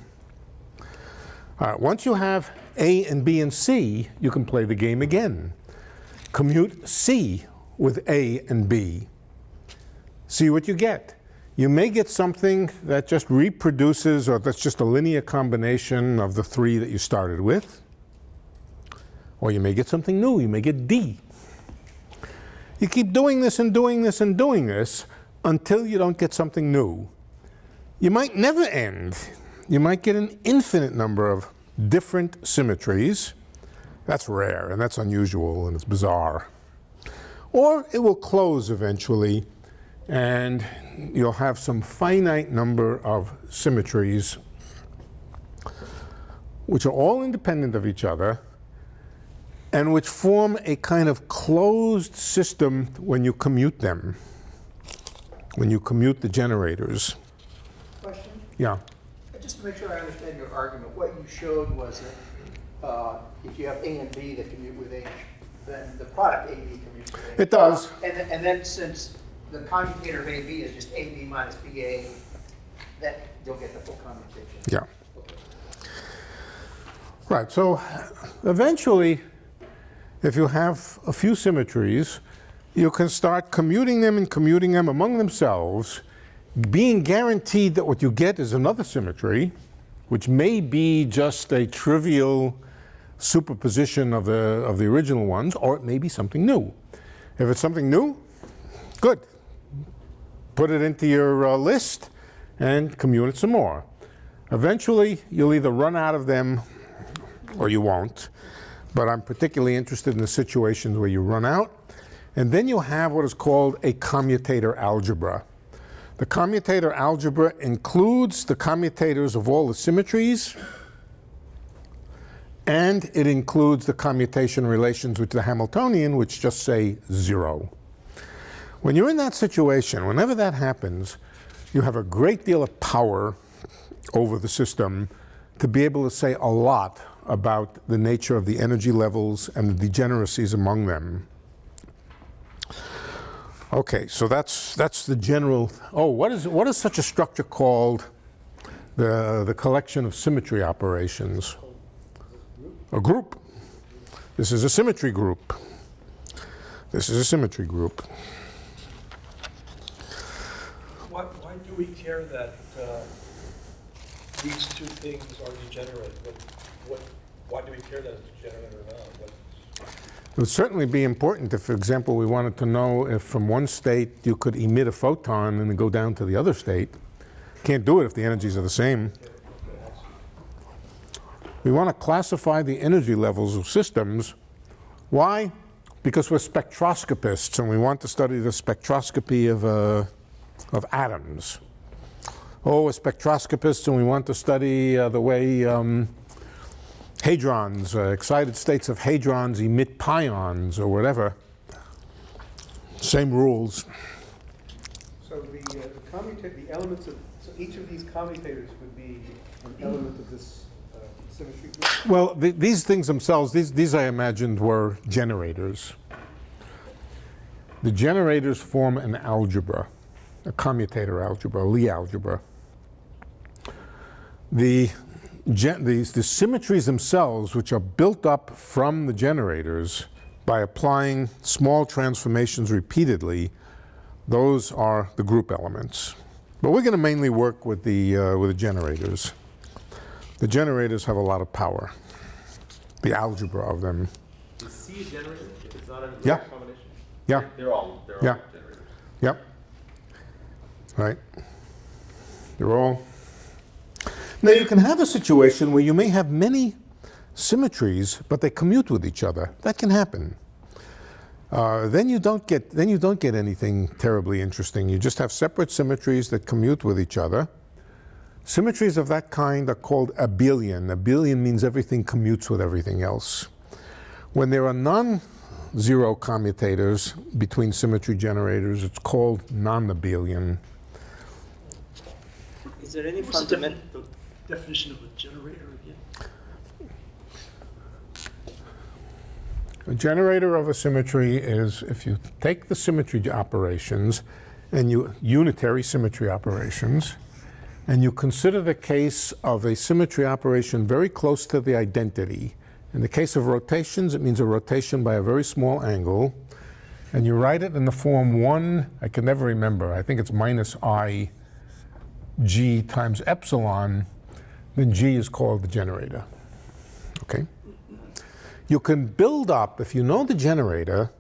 Once you have A and B and C, you can play the game again. Commute C with A and B. See what you get. You may get something that just reproduces, or that's just a linear combination of the three that you started with. Or you may get something new. You may get D. You keep doing this and doing this and doing this until you don't get something new. You might never end. You might get an infinite number of different symmetries. That's rare, and that's unusual, and it's bizarre. Or it will close eventually, and you'll have some finite number of symmetries which are all independent of each other, and which form a kind of closed system when you commute them, when you commute the generators. Question? Yeah. Just to make sure I understand your argument, what you showed was that if you have A and B that commute with H, then the product AB commutes with H. It does. And then since the commutator of AB is just AB minus BA, that you'll get the full commutation. Yeah. Okay. Right. So eventually, if you have a few symmetries, you can start commuting them and commuting them among themselves, being guaranteed that what you get is another symmetry, which may be just a trivial superposition of the original ones, or it may be something new. If it's something new, good. Put it into your list and commute it some more. Eventually, you'll either run out of them or you won't. But I'm particularly interested in the situations where you run out. And then you have what is called a commutator algebra. The commutator algebra includes the commutators of all the symmetries, and it includes the commutation relations with the Hamiltonian, which just say 0. When you're in that situation, whenever that happens, you have a great deal of power over the system to be able to say a lot about the nature of the energy levels and the degeneracies among them. Okay, so that's the general. Oh, what is such a structure called? The collection of symmetry operations. A group. This is a symmetry group. This is a symmetry group. Why do we care that these two things are degenerate? Why do we care that it's degenerate or not? It would certainly be important if, for example, we wanted to know if from one state you could emit a photon and then go down to the other state. Can't do it if the energies are the same. We want to classify the energy levels of systems. Why? Because we're spectroscopists and we want to study the spectroscopy of atoms. Oh, we're spectroscopists and we want to study the way hadrons, excited states of hadrons emit pions or whatever. Same rules. So the elements of, so each of these commutators would be an element of this symmetry group? Well, these things themselves, these I imagined were generators. The generators form an algebra, a commutator algebra, a Lie algebra. The symmetries themselves, which are built up from the generators by applying small transformations repeatedly, those are the group elements. But we're going to mainly work with the generators. The generators have a lot of power. The algebra of them. Is C a generator? It's not a combination? Yeah. They're all yeah. generators. Yep. Right. They're all. Now you can have a situation where you may have many symmetries, but they commute with each other. That can happen. Then you don't get anything terribly interesting. You just have separate symmetries that commute with each other. Symmetries of that kind are called abelian. Abelian means everything commutes with everything else. When there are non-zero commutators between symmetry generators, it's called non-abelian. Is there any fundamental definition of a generator again? A generator of a symmetry is if you take the symmetry operations and you unitary symmetry operations, and you consider the case of a symmetry operation very close to the identity. In the case of rotations, it means a rotation by a very small angle, and you write it in the form one. I can never remember. I think it's minus I g times epsilon. Then g is called the generator. Okay. You can build up, if you know the generator,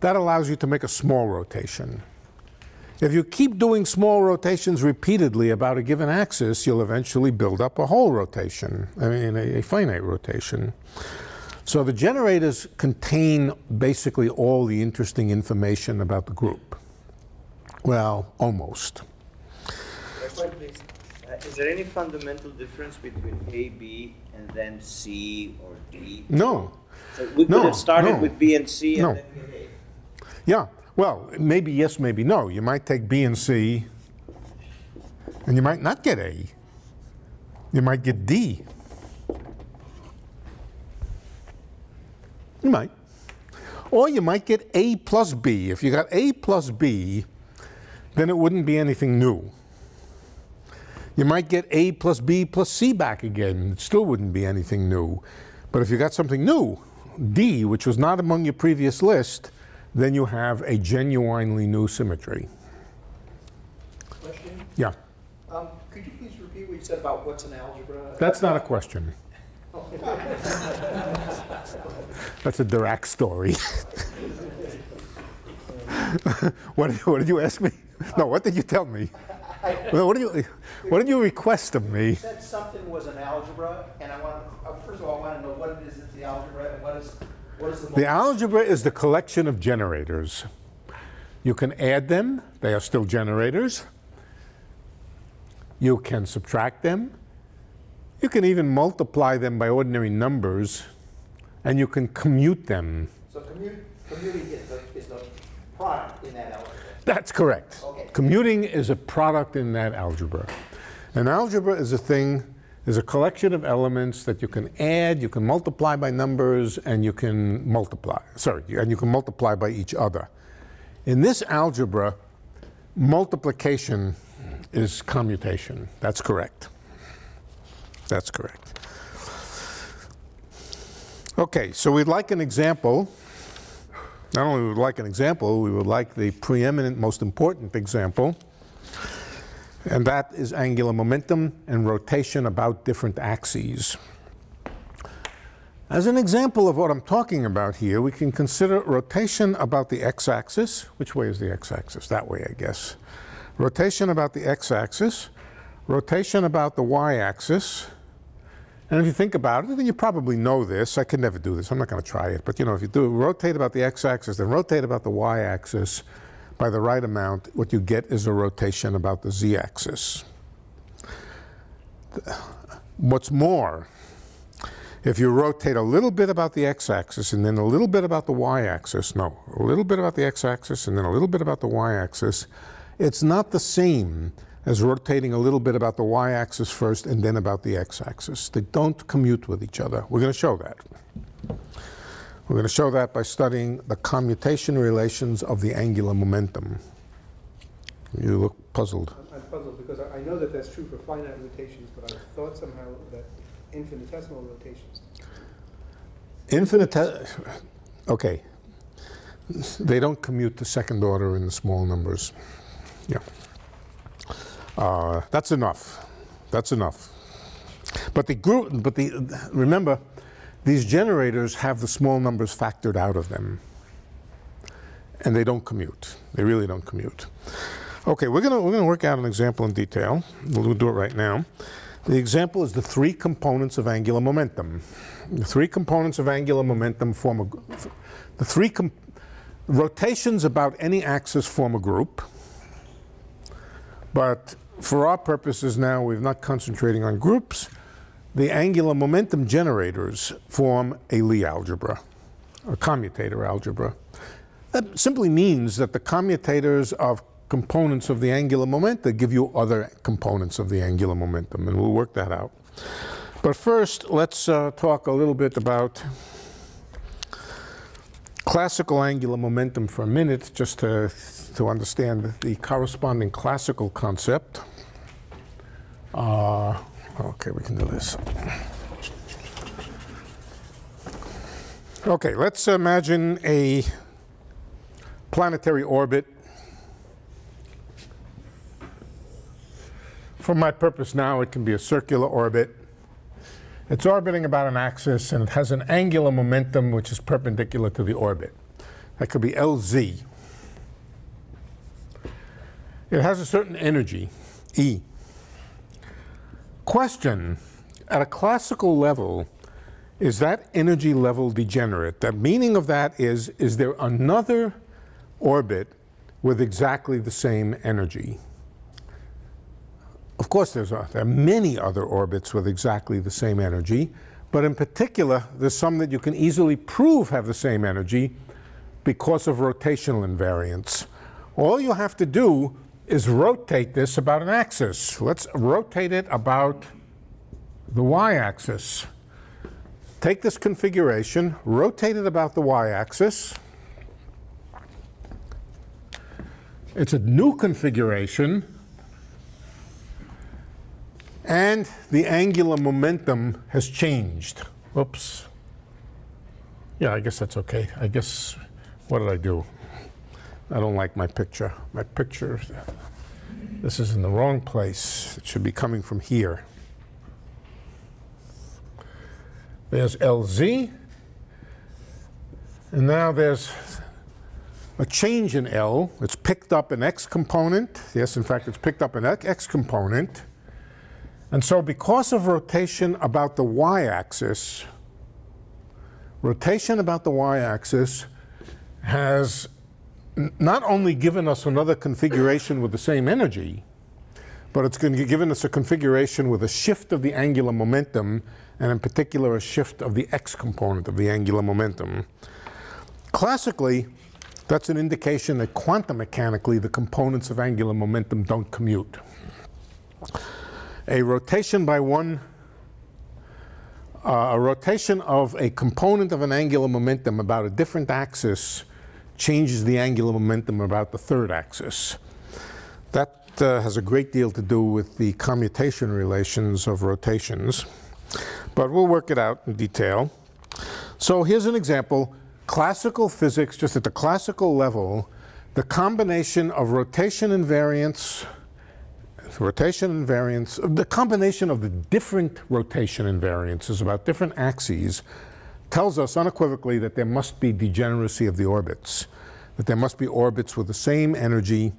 that allows you to make a small rotation. If you keep doing small rotations repeatedly about a given axis, you'll eventually build up a whole rotation, I mean a finite rotation. So the generators contain basically all the interesting information about the group. Well, almost. Is there any fundamental difference between A, B, and then C or D? No. So we could have started with B and C and then with A. Yeah. Well, maybe yes, maybe no. You might take B and C, and you might not get A. You might get D. You might. Or you might get A plus B. If you got A plus B, then it wouldn't be anything new. You might get A plus B plus C back again. It still wouldn't be anything new. But if you got something new, D, which was not among your previous list, then you have a genuinely new symmetry. Question? Yeah. Could you please repeat what you said about what's an algebra? That's not a question. That's a Dirac story. What did you ask me? No, what did you tell me? What did you request of me? You said something was an algebra, and I want first of all I want to know what it is that's the algebra, and what is the algebra is the collection of generators. You can add them; they are still generators. You can subtract them. You can even multiply them by ordinary numbers, and you can commute them. So commuting is the product in that algebra. That's correct. Okay. Commuting is a product in that algebra. An algebra is a collection of elements that you can add, you can multiply by numbers, and you can multiply by each other. In this algebra, multiplication is commutation. That's correct. That's correct. Okay, so we'd like an example. Not only would we like an example, we would like the preeminent, most important example, and that is angular momentum and rotation about different axes. As an example of what I'm talking about here, we can consider rotation about the x-axis. Which way is the x-axis? That way, I guess. Rotation about the x-axis, rotation about the y-axis. And if you think about it, then you probably know this. I could never do this. I'm not going to try it. But, you know, if you do rotate about the x-axis, then rotate about the y-axis by the right amount, what you get is a rotation about the z-axis. What's more, if you rotate a little bit about the x-axis and then a little bit about the y-axis, a little bit about the x-axis and then a little bit about the y-axis, it's not the same as rotating a little bit about the y-axis first and then about the x-axis. They don't commute with each other. We're going to show that. We're going to show that by studying the commutation relations of the angular momentum. You look puzzled. I'm puzzled because I know that that's true for finite rotations, but I thought somehow that infinitesimal rotations. Okay. They don't commute to second order in the small numbers. Yeah. That's enough. That's enough. Remember, these generators have the small numbers factored out of them. and they don't commute. They really don't commute. Okay, we're gonna work out an example in detail. We'll do it right now. The example is the three components of angular momentum. The three components of angular momentum form a, the three rotations about any axis form a group. But for our purposes now, we're not concentrating on groups. The angular momentum generators form a Lie algebra, a commutator algebra. That simply means that the commutators of components of the angular momentum give you other components of the angular momentum, and we'll work that out. But first, let's talk a little bit about classical angular momentum for a minute, just to understand the corresponding classical concept. Okay, we can do this. Okay, let's imagine a planetary orbit. For my purpose now, it can be a circular orbit. It's orbiting about an axis, and it has an angular momentum which is perpendicular to the orbit. That could be LZ. It has a certain energy, E. Question, at a classical level, is that energy level degenerate? The meaning of that is there another orbit with exactly the same energy? Of course, there are many other orbits with exactly the same energy, but in particular, there's some that you can easily prove have the same energy because of rotational invariance. All you have to do is rotate this about an axis. Let's rotate it about the y-axis. Take this configuration, rotate it about the y-axis. It's a new configuration. And the angular momentum has changed. Oops. Yeah, I guess that's okay. I guess, what did I do? I don't like my picture. My picture, this is in the wrong place. It should be coming from here. There's LZ. And now there's a change in L. It's picked up an X component. Yes, in fact, it's picked up an X component. And so because of rotation about the y-axis, has not only given us another configuration with the same energy, but it's given us a configuration with a shift of the angular momentum, and in particular a shift of the x component of the angular momentum. Classically, that's an indication that quantum mechanically the components of angular momentum don't commute. A rotation by one, a rotation of a component of an angular momentum about a different axis changes the angular momentum about the third axis. That has a great deal to do with the commutation relations of rotations, but we'll work it out in detail. So here's an example. Classical physics, just at the classical level, the combination of rotation invariance, the combination of the different rotation invariances about different axes tells us unequivocally that there must be degeneracy of the orbits, that there must be orbits with the same energy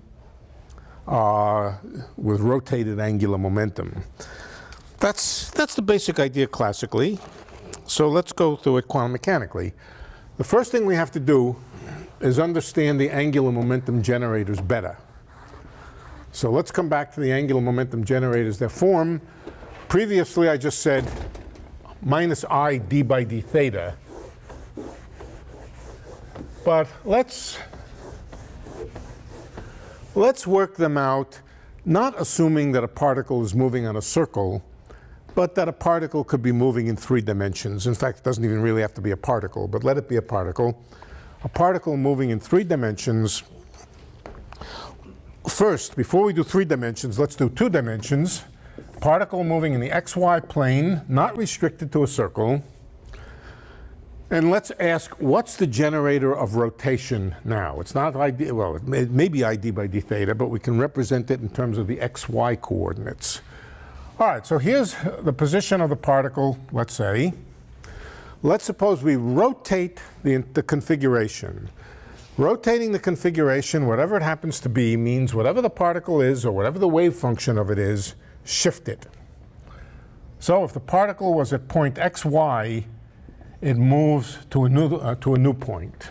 with rotated angular momentum. That's the basic idea classically. So let's go through it quantum mechanically. The first thing we have to do is understand the angular momentum generators better. So let's come back to the angular momentum generators, their form. Previously, I just said minus I d by d theta. But let's work them out, not assuming that a particle is moving on a circle, but that a particle could be moving in three dimensions. In fact, it doesn't even really have to be a particle, but let it be a particle. A particle moving in three dimensions. First, before we do three dimensions, let's do two dimensions. Particle moving in the xy plane, not restricted to a circle. And let's ask, what's the generator of rotation now? It's not ID, well, it may be ID by d theta, but we can represent it in terms of the xy coordinates. All right, so here's the position of the particle, let's say. Let's suppose we rotate the configuration. Rotating the configuration, whatever it happens to be, means whatever the particle is or whatever the wave function of it is, shifted. So if the particle was at point xy, it moves to a new point.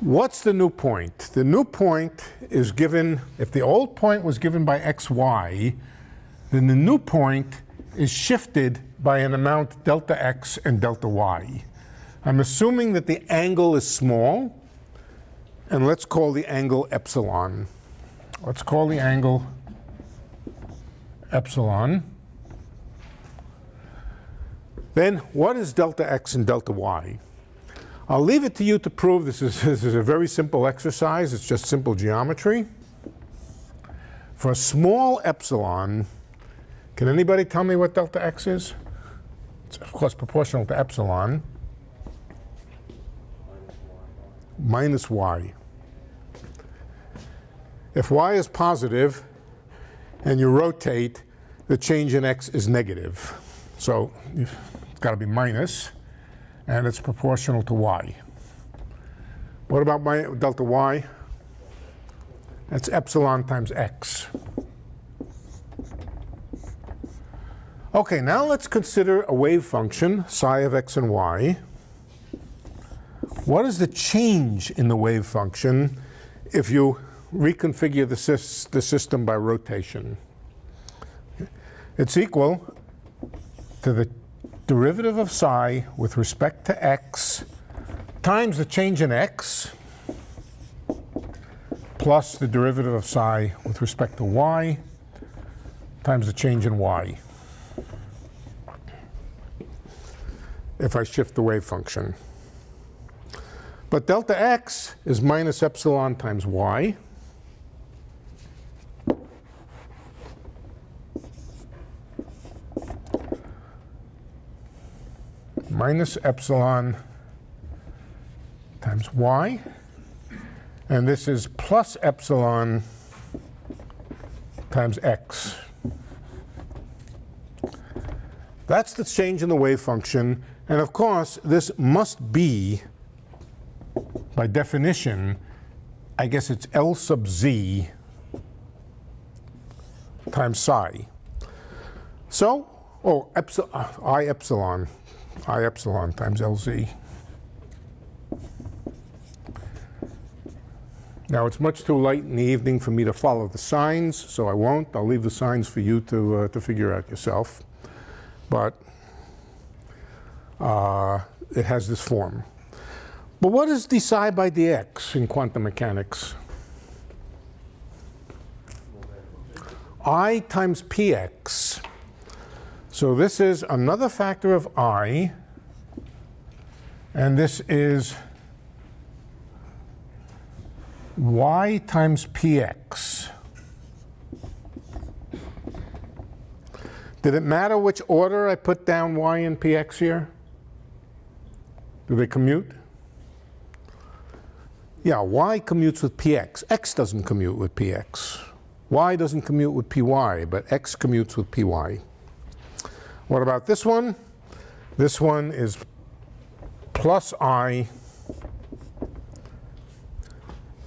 What's the new point? The new point is given, if the old point was given by xy, then the new point is shifted by an amount delta x and delta y. I'm assuming that the angle is small, and let's call the angle epsilon. Let's call the angle epsilon. Then what is delta x and delta y? I'll leave it to you to prove. This is a very simple exercise. It's just simple geometry. For a small epsilon, can anybody tell me what delta x is? It's, of course, proportional to epsilon. Minus y. If y is positive and you rotate, the change in x is negative. So it's got to be minus, and it's proportional to y. What about my delta y? That's epsilon times x. Okay, now let's consider a wave function, psi of x and y. What is the change in the wave function if you reconfigure the system by rotation? It's equal to the derivative of psi with respect to x times the change in x plus the derivative of psi with respect to y times the change in y, if I shift the wave function. But delta x is minus epsilon times y. Minus epsilon times y. And this is plus epsilon times x. That's the change in the wave function. And of course, this must be, by definition, I guess it's L sub z times psi. So, I epsilon times LZ. Now, it's much too late in the evening for me to follow the signs, so I won't. I'll leave the signs for you to figure out yourself. But it has this form. But what is d psi by dx in quantum mechanics? I times px. So this is another factor of I, and this is y times px. Did it matter which order I put down y and px here? Do they commute? Yeah, y commutes with px. X doesn't commute with px. Y doesn't commute with py, but x commutes with py. What about this one? This one is plus I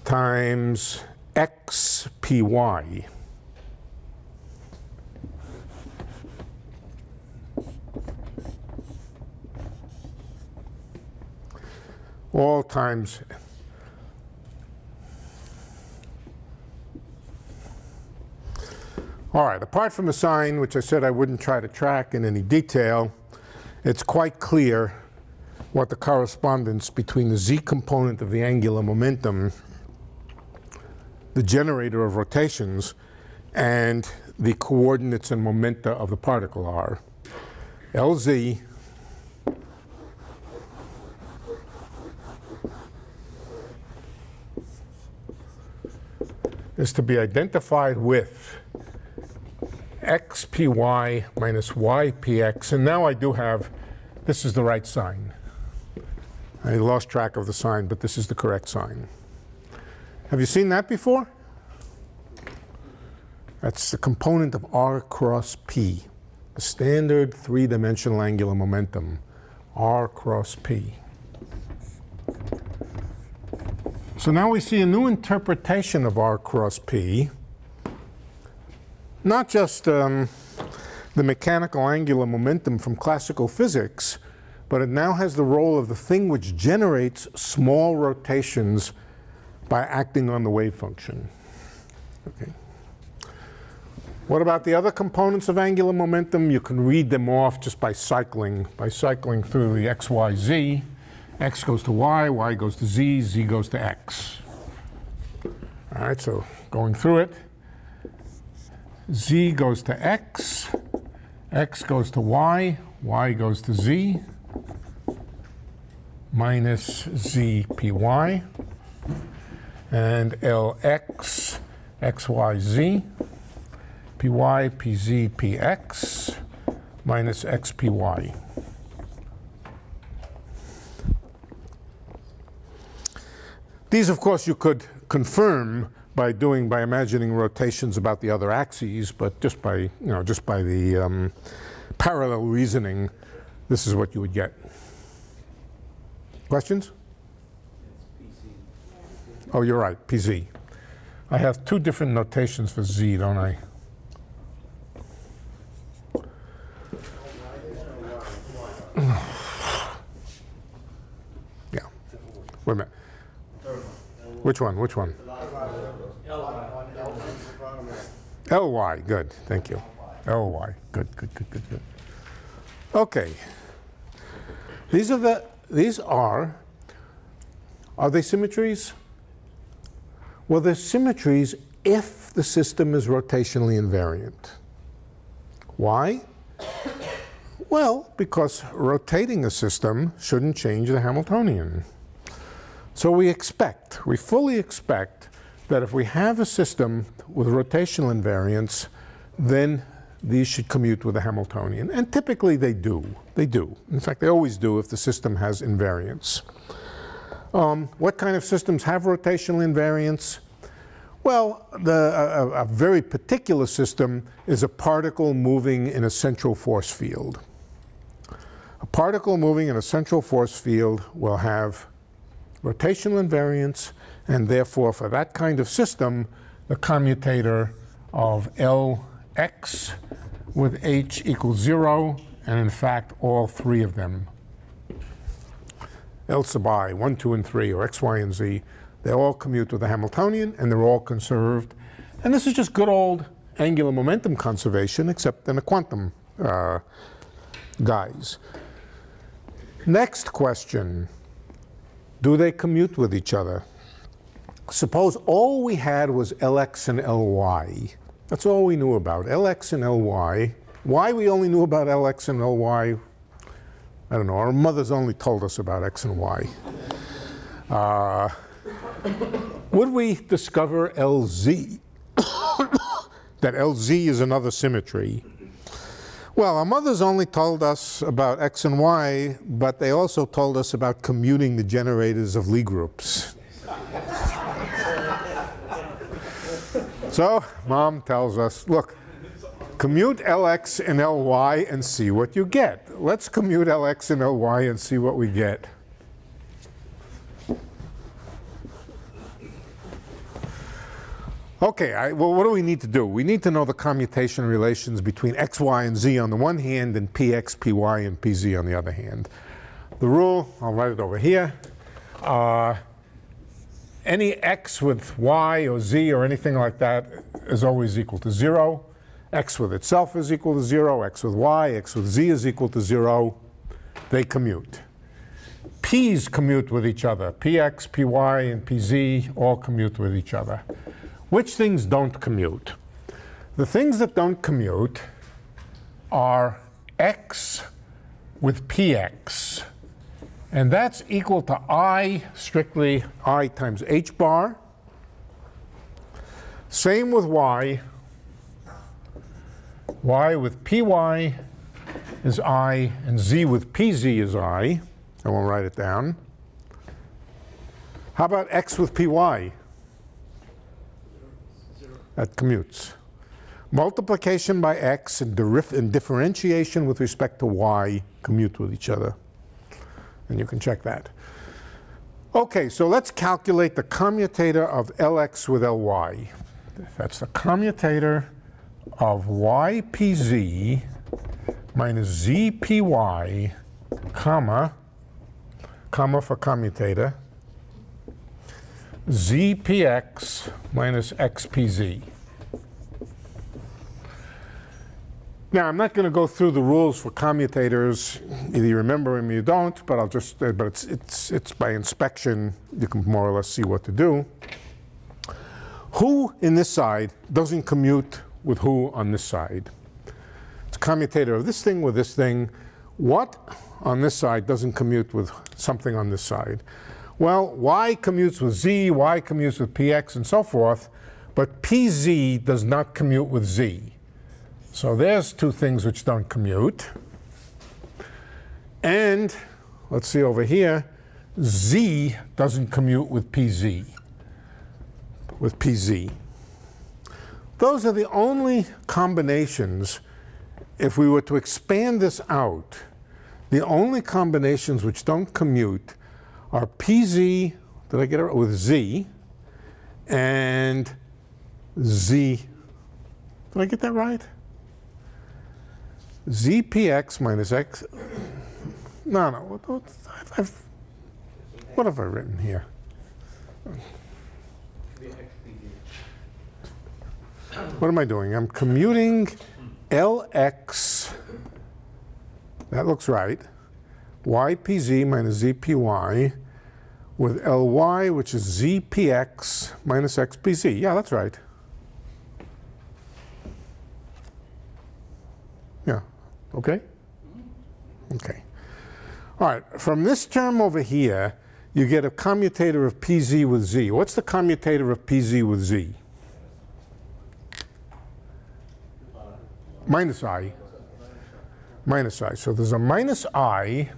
times x py. All times all right, apart from the sign, which I said I wouldn't try to track in any detail, it's quite clear what the correspondence between the z component of the angular momentum, the generator of rotations, and the coordinates and momenta of the particle are. Lz is to be identified with xpy minus ypx, and now I do have, this is the right sign. I lost track of the sign, but this is the correct sign. Have you seen that before? That's the component of r cross p, the standard three-dimensional angular momentum, r cross p. So now we see a new interpretation of R cross P, not just the mechanical angular momentum from classical physics, but it now has the role of the thing which generates small rotations by acting on the wave function. Okay. What about the other components of angular momentum? You can read them off just by cycling through the x, y, z. X goes to y goes to z, z goes to x. All right, so going through it, z goes to x, x goes to y goes to z, minus zpy, and lx, xyz, py, pz, px, minus xpy. These, of course, you could confirm by imagining rotations about the other axes, but just by, you know, just by the parallel reasoning, this is what you would get. Questions? Oh, you're right, PZ. I have two different notations for Z, don't I? Yeah. Wait a minute. Which one? Which one? LY. Good. Thank you. LY. Good, good, good, good, good. Okay. Are they symmetries? Well, they're symmetries if the system is rotationally invariant. Why? Well, because rotating a system shouldn't change the Hamiltonian. So we fully expect that if we have a system with rotational invariance, then these should commute with the Hamiltonian. And typically they do. They do. In fact, they always do if the system has invariance. What kind of systems have rotational invariance? Well, a very particular system is a particle moving in a central force field. A particle moving in a central force field will have rotational invariance, and therefore, for that kind of system, the commutator of Lx with h equals 0, and in fact, all three of them. L sub I, 1, 2, and 3, or x, y, and z, they all commute with the Hamiltonian, and they're all conserved. And this is just good old angular momentum conservation, except in a quantum guise. Next question. Do they commute with each other? Suppose all we had was Lx and Ly. That's all we knew about, Lx and Ly. Why we only knew about Lx and Ly, I don't know. Our mothers only told us about X and Y. Would we discover LZ? That LZ is another symmetry. Well, our mothers only told us about X and Y, but they also told us about commuting the generators of Lie groups. So Mom tells us, look, commute Lx and Ly and see what you get. Let's commute Lx and Ly and see what we get. Okay, well, what do we need to do? We need to know the commutation relations between x, y, and z on the one hand, and px, py, and pz on the other hand. The rule, I'll write it over here. Any x with y or z or anything like that is always equal to 0. X with itself is equal to 0. X with y, x with z is equal to 0. They commute. P's commute with each other. Px, py, and pz all commute with each other. Which things don't commute? The things that don't commute are x with px. And that's equal to I, strictly I times h bar. Same with y with py is I, and z with pz is I. I won't write it down. How about x with py? That commutes. Multiplication by x and differentiation with respect to y commute with each other. And you can check that. Okay, so let's calculate the commutator of Lx with Ly. That's the commutator of ypz minus zpy, comma for commutator, zpx minus xpz. Now, I'm not going to go through the rules for commutators. Either you remember them or you don't, but I'll just, but it's by inspection. You can more or less see what to do. Who in this side doesn't commute with who on this side? It's a commutator of this thing with this thing. What on this side doesn't commute with something on this side? Well, y commutes with z, y commutes with px, and so forth, but pz does not commute with z. So there's two things which don't commute. And let's see over here, z doesn't commute with pz. Those are the only combinations, if we were to expand this out, the only combinations which don't commute are pz, did I get it right, with z, and z, did I get that right? Zpx minus x. No, what have I written here? What am I doing? I'm commuting Lx, that looks right, ypz minus zpy with Ly, which is zpx minus xpz. Yeah, that's right. Okay? Okay. All right, from this term over here, you get a commutator of pz with z. What's the commutator of pz with z? Minus I. Minus I. So there's a minus I,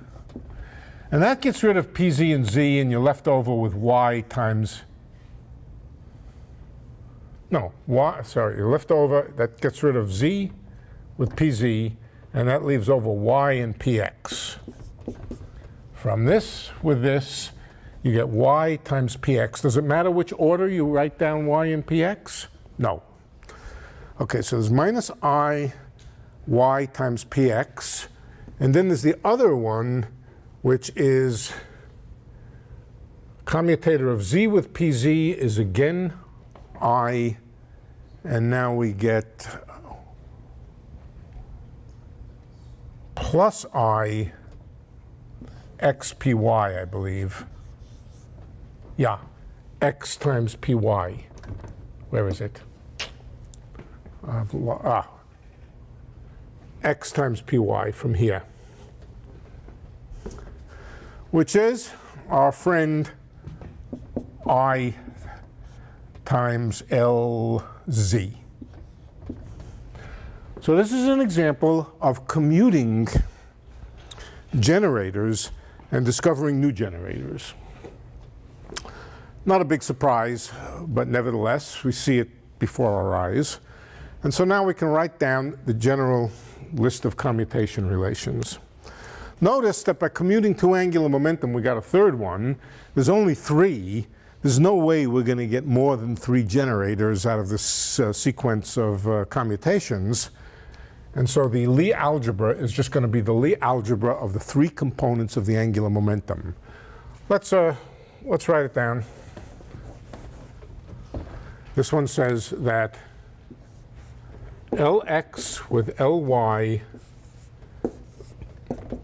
and that gets rid of pz and z, and you're left over with y times. No, y, sorry, you're left over, that gets rid of z with pz. And that leaves over y and px. From this with this, you get y times px. Does it matter which order you write down y and px? No. OK, so there's minus I, y times px. And then there's the other one, which is commutator of z with pz is again I. And now we get plus I xpy, I believe. Yeah, x times py. Where is it? X times py from here, which is our friend I times Lz. So this is an example of commuting generators and discovering new generators. Not a big surprise, but nevertheless, we see it before our eyes. And so now we can write down the general list of commutation relations. Notice that by commuting two angular momentum, we got a third one. There's only three. There's no way we're going to get more than three generators out of this sequence of commutations. And so the Lie algebra is just going to be the Lie algebra of the three components of the angular momentum. Let's write it down. This one says that Lx with Ly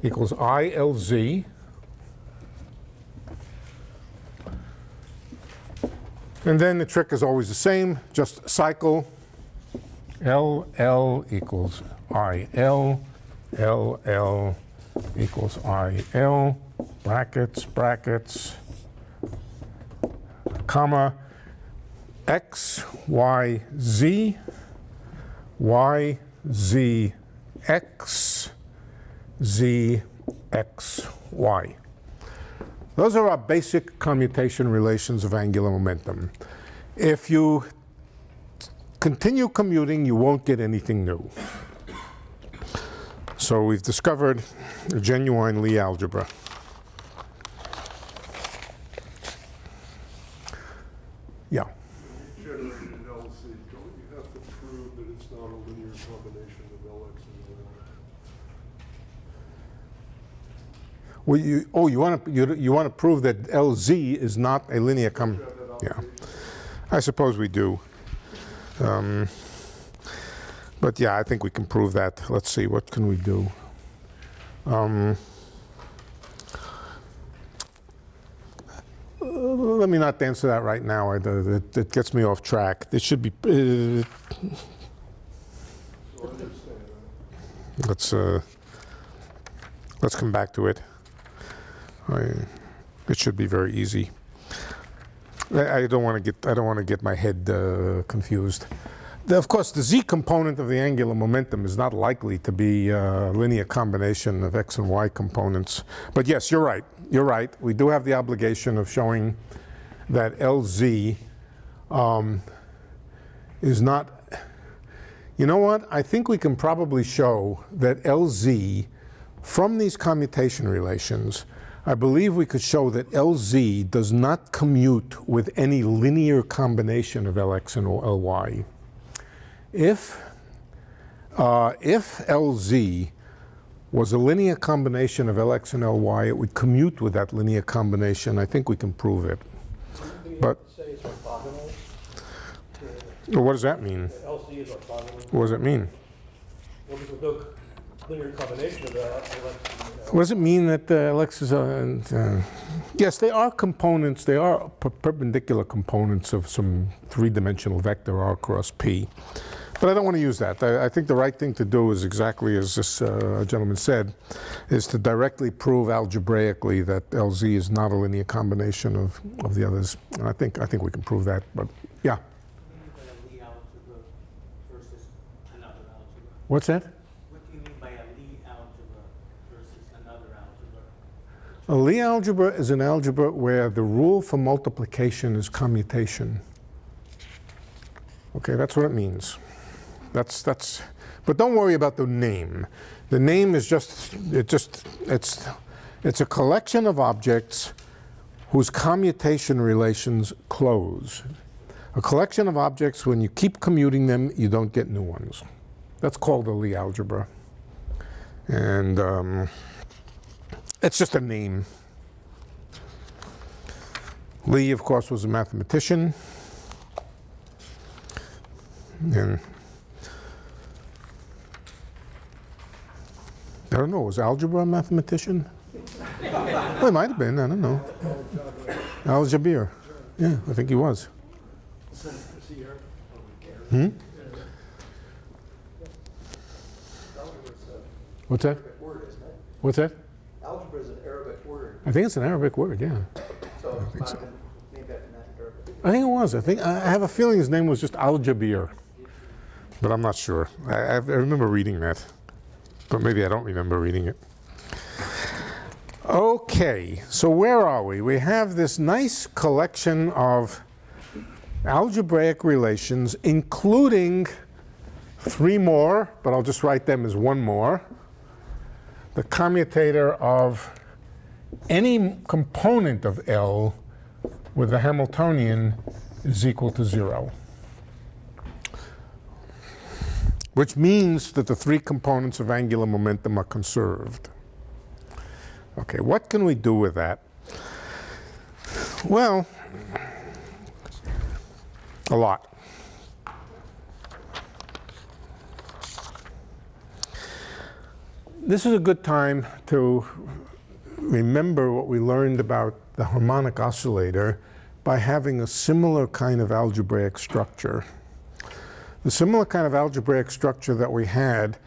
equals ILz. And then the trick is always the same, just cycle LL equals IL, LL equals IL, brackets, brackets, comma, X, Y, Z, Y, Z, X, Z, X, Y. Those are our basic commutation relations of angular momentum. If you continue commuting, you won't get anything new. So we've discovered a genuine Lie algebra. Well, you want to prove that LZ is not a linear combination. Yeah, I suppose we do. But yeah, I think we can prove that. Let's see, what can we do? Let me not answer that right now. It gets me off track. It should be. Let's come back to it. It should be very easy. I don't want to get my head confused. Of course, the z component of the angular momentum is not likely to be a linear combination of x and y components. But yes, you're right. You're right. We do have the obligation of showing that LZ is not. You know what? I think we can probably show that LZ, from these commutation relations, I believe we could show that LZ does not commute with any linear combination of LX and LY. If LZ was a linear combination of LX and LY, it would commute with that linear combination. I think we can prove it. But say it's orthogonal to, what does that mean? LZ is orthogonal. What does it mean? Well, there's no linear combination of LX and LY. What does it mean that LX is yes, they are components. They are perpendicular components of some three-dimensional vector R cross P. But I don't want to use that. I think the right thing to do is exactly as this gentleman said, is to directly prove algebraically that LZ is not a linear combination of the others. And I think we can prove that, but yeah. What do you mean by a Lie algebra versus another algebra? What's that? What do you mean by a Lie algebra versus another algebra? A Lie algebra is an algebra where the rule for multiplication is commutation. Okay, that's what it means. But don't worry about the name. The name is just it's a collection of objects whose commutation relations close. A collection of objects, when you keep commuting them, you don't get new ones. That's called the Lie algebra, and it's just a name. Lie, of course, was a mathematician, and I don't know, was algebra a mathematician? Well, it might have been, I don't know. Al-Jabir. Yeah, I think he was. Hmm? What's that? What's that? Algebra is an Arabic word. I think it's an Arabic word, yeah. So it's named after Arabic. I think it was. I have a feeling his name was just Al-Jabir. But I'm not sure. I remember reading that. But maybe I don't remember reading it. Okay, so where are we? We have this nice collection of algebraic relations, including three more, but I'll just write them as one more. The commutator of any component of L with the Hamiltonian is equal to 0. Which means that the three components of angular momentum are conserved. Okay, what can we do with that? Well, a lot. This is a good time to remember what we learned about the harmonic oscillator by having a similar kind of algebraic structure. The similar kind of algebraic structure that we had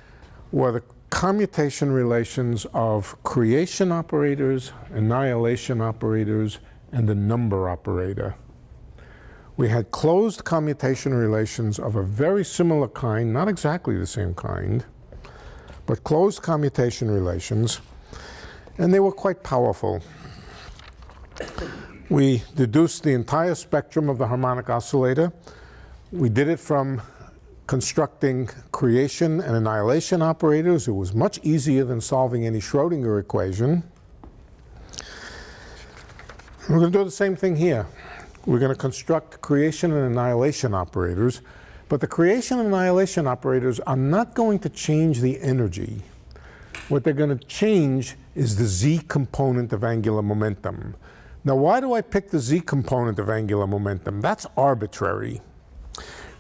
were the commutation relations of creation operators, annihilation operators, and the number operator. We had closed commutation relations of a very similar kind, not exactly the same kind, but closed commutation relations, and they were quite powerful. We deduced the entire spectrum of the harmonic oscillator. We did it from constructing creation and annihilation operators. It was much easier than solving any Schrödinger equation. We're going to do the same thing here. We're going to construct creation and annihilation operators, but the creation and annihilation operators are not going to change the energy. What they're going to change is the z component of angular momentum. Now, why do I pick the z component of angular momentum? That's arbitrary.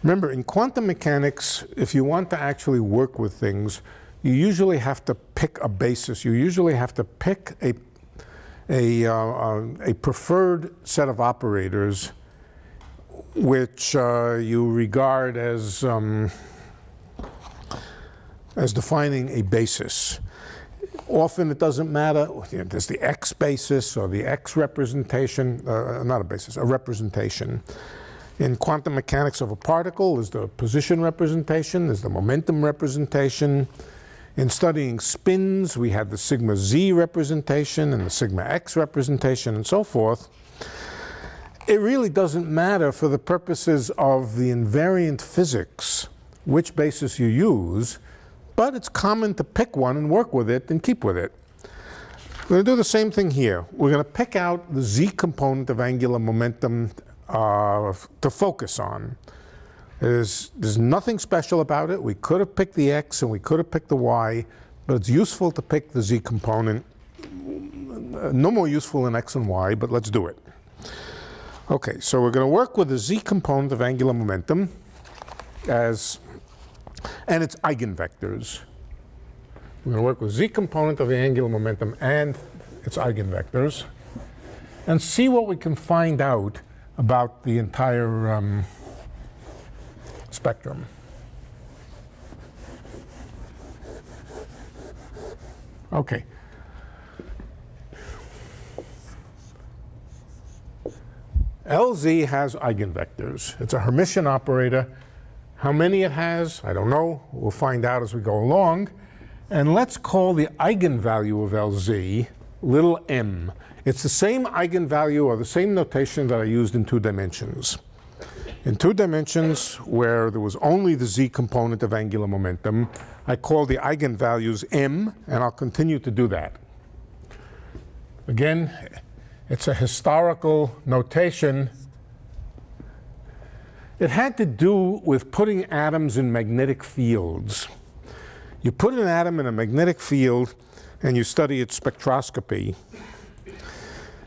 Remember, in quantum mechanics, if you want to actually work with things, you usually have to pick a basis. You usually have to pick a preferred set of operators which you regard as defining a basis. Often it doesn't matter. There's the X basis or the X representation, not a basis, a representation. In quantum mechanics of a particle, there's the position representation, there's the momentum representation. In studying spins, we had the sigma z representation and the sigma x representation and so forth. It really doesn't matter for the purposes of the invariant physics which basis you use, but it's common to pick one and work with it and keep with it. We're going to do the same thing here. We're going to pick out the z component of angular momentum to focus on. There's nothing special about it. We could have picked the x and we could have picked the y, but it's useful to pick the z component. No more useful than x and y, but let's do it. Okay, so we're going to work with the z component of angular momentum and its eigenvectors. We're going to work with z component of the angular momentum and its eigenvectors and see what we can find out about the entire spectrum. Okay. LZ has eigenvectors. It's a Hermitian operator. How many it has, I don't know. We'll find out as we go along. And let's call the eigenvalue of LZ little m. It's the same eigenvalue or the same notation that I used in two dimensions. In two dimensions, where there was only the z component of angular momentum, I call the eigenvalues m, and I'll continue to do that. Again, it's a historical notation. It had to do with putting atoms in magnetic fields. You put an atom in a magnetic field, and you study its spectroscopy.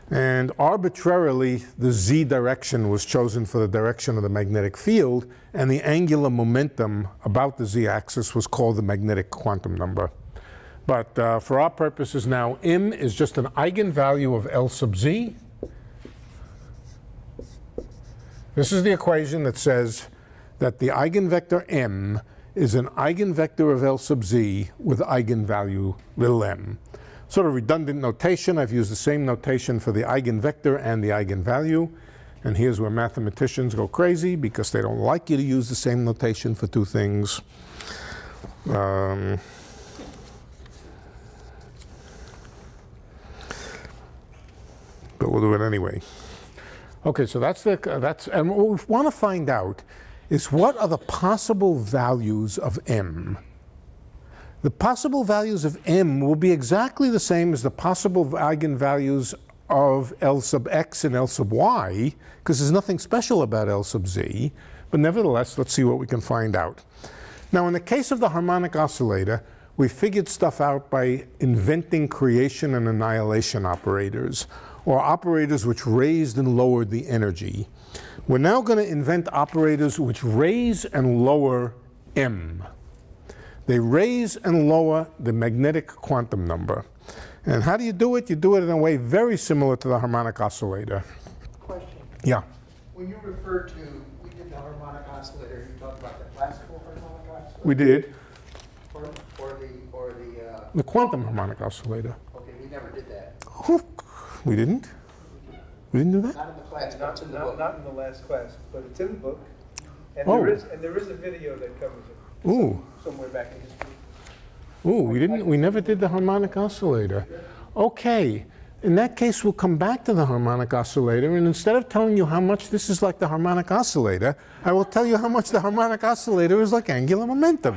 And arbitrarily, the z direction was chosen for the direction of the magnetic field, and the angular momentum about the z-axis was called the magnetic quantum number. But for our purposes now, m is just an eigenvalue of L sub z. This is the equation that says that the eigenvector m is an eigenvector of L sub z with eigenvalue little m. Sort of redundant notation. I've used the same notation for the eigenvector and the eigenvalue. And here's where mathematicians go crazy because they don't like you to use the same notation for two things. But we'll do it anyway. Okay, so that's and what we want to find out is what are the possible values of m. The possible values of m will be exactly the same as the possible eigenvalues of L sub x and L sub y, because there's nothing special about L sub z. But nevertheless, let's see what we can find out. Now, in the case of the harmonic oscillator, we figured stuff out by inventing creation and annihilation operators, or operators which raised and lowered the energy. We're now going to invent operators which raise and lower m. They raise and lower the magnetic quantum number. And how do you do it? You do it in a way very similar to the harmonic oscillator. Question. Yeah. When you refer to, we did the harmonic oscillator, you talked about the classical harmonic oscillator? We did. The quantum harmonic oscillator. Okay, we never did that. Oh, we didn't? We didn't do that? Not in the class, not in the last class, but it's in the book. And oh. There is a video that covers it. Ooh. Somewhere back in history. Ooh, we never did the harmonic oscillator. Okay, in that case, we'll come back to the harmonic oscillator, and instead of telling you how much this is like the harmonic oscillator, I will tell you how much the harmonic oscillator is like angular momentum.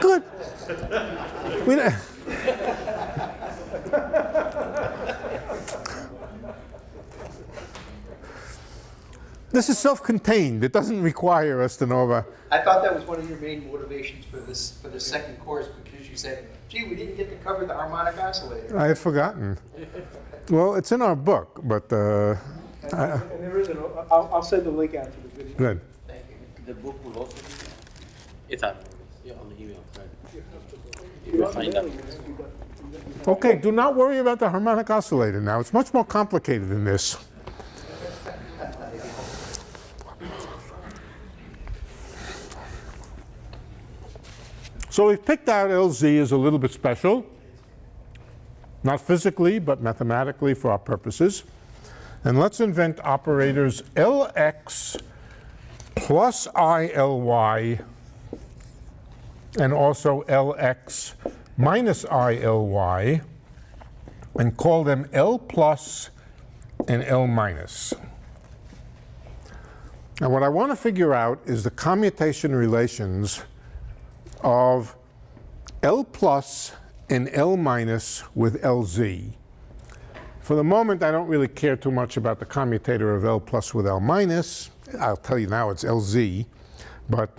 Good. This is self-contained. It doesn't require us to know about. I thought that was one of your main motivations for this second course, because you said, gee, we didn't get to cover the harmonic oscillator. I had forgotten. Well, it's in our book, but... and there is an, I'll send the link out to the video. Good. Thank you. The book will also be there. It's on, yeah, on the email. Right. OK, do not worry about the harmonic oscillator now. It's much more complicated than this. So we've picked out LZ as a little bit special, not physically, but mathematically for our purposes. And let's invent operators LX plus ILY and also LX minus ILY, and call them L plus and L minus. And what I want to figure out is the commutation relations of L plus and L minus with LZ. For the moment, I don't really care too much about the commutator of L plus with L minus. I'll tell you now it's LZ, but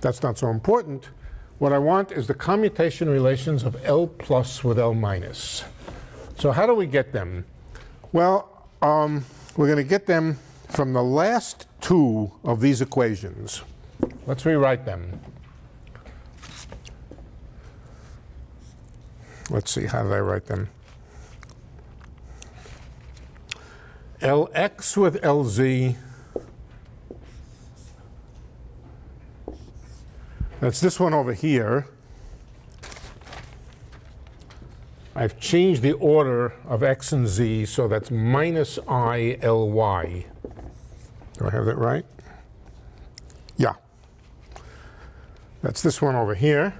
that's not so important. What I want is the commutation relations of L plus with L minus. So how do we get them? Well, we're going to get them from the last two of these equations. Let's rewrite them. Let's see, how did I write them? LX with LZ, that's this one over here. I've changed the order of X and Z, so that's minus ILY. Do I have that right? Yeah. That's this one over here.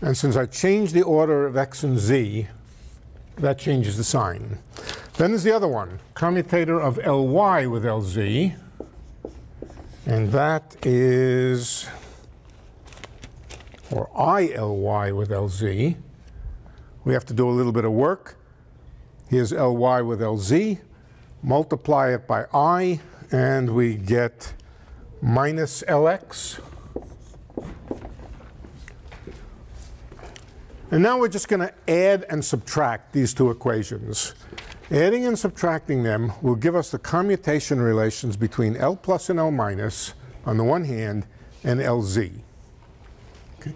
And since I changed the order of X and Z, that changes the sign. Then there's the other one, commutator of LY with LZ. And that is, or ILY with LZ. We have to do a little bit of work. Here's LY with LZ. Multiply it by I, and we get minus LX. And now we're just going to add and subtract these two equations. Adding and subtracting them will give us the commutation relations between L plus and L minus on the one hand, and LZ. Okay.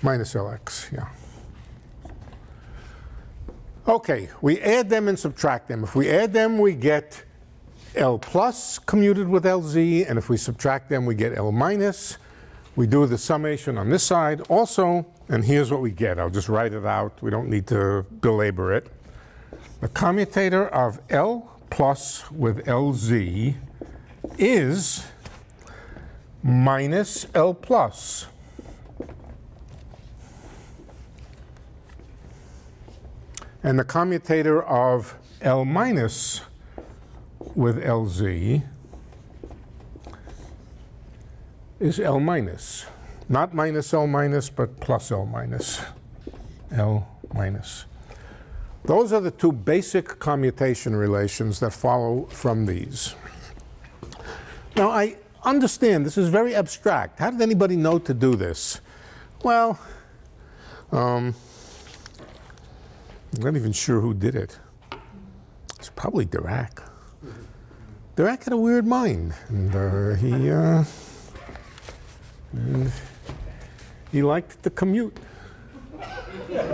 Minus LX, yeah. OK, we add them and subtract them. If we add them, we get L plus commuted with LZ, and if we subtract them, we get L minus. We do the summation on this side also, and here's what we get. I'll just write it out. We don't need to belabor it. The commutator of L plus with LZ is minus L plus. And the commutator of L minus with LZ is L minus. Not minus L minus, but plus L minus. L minus. Those are the two basic commutation relations that follow from these. Now, I understand this is very abstract. How did anybody know to do this? Well, I'm not even sure who did it. It's probably Dirac. Dirac had a weird mind, and he liked to commute. He didn't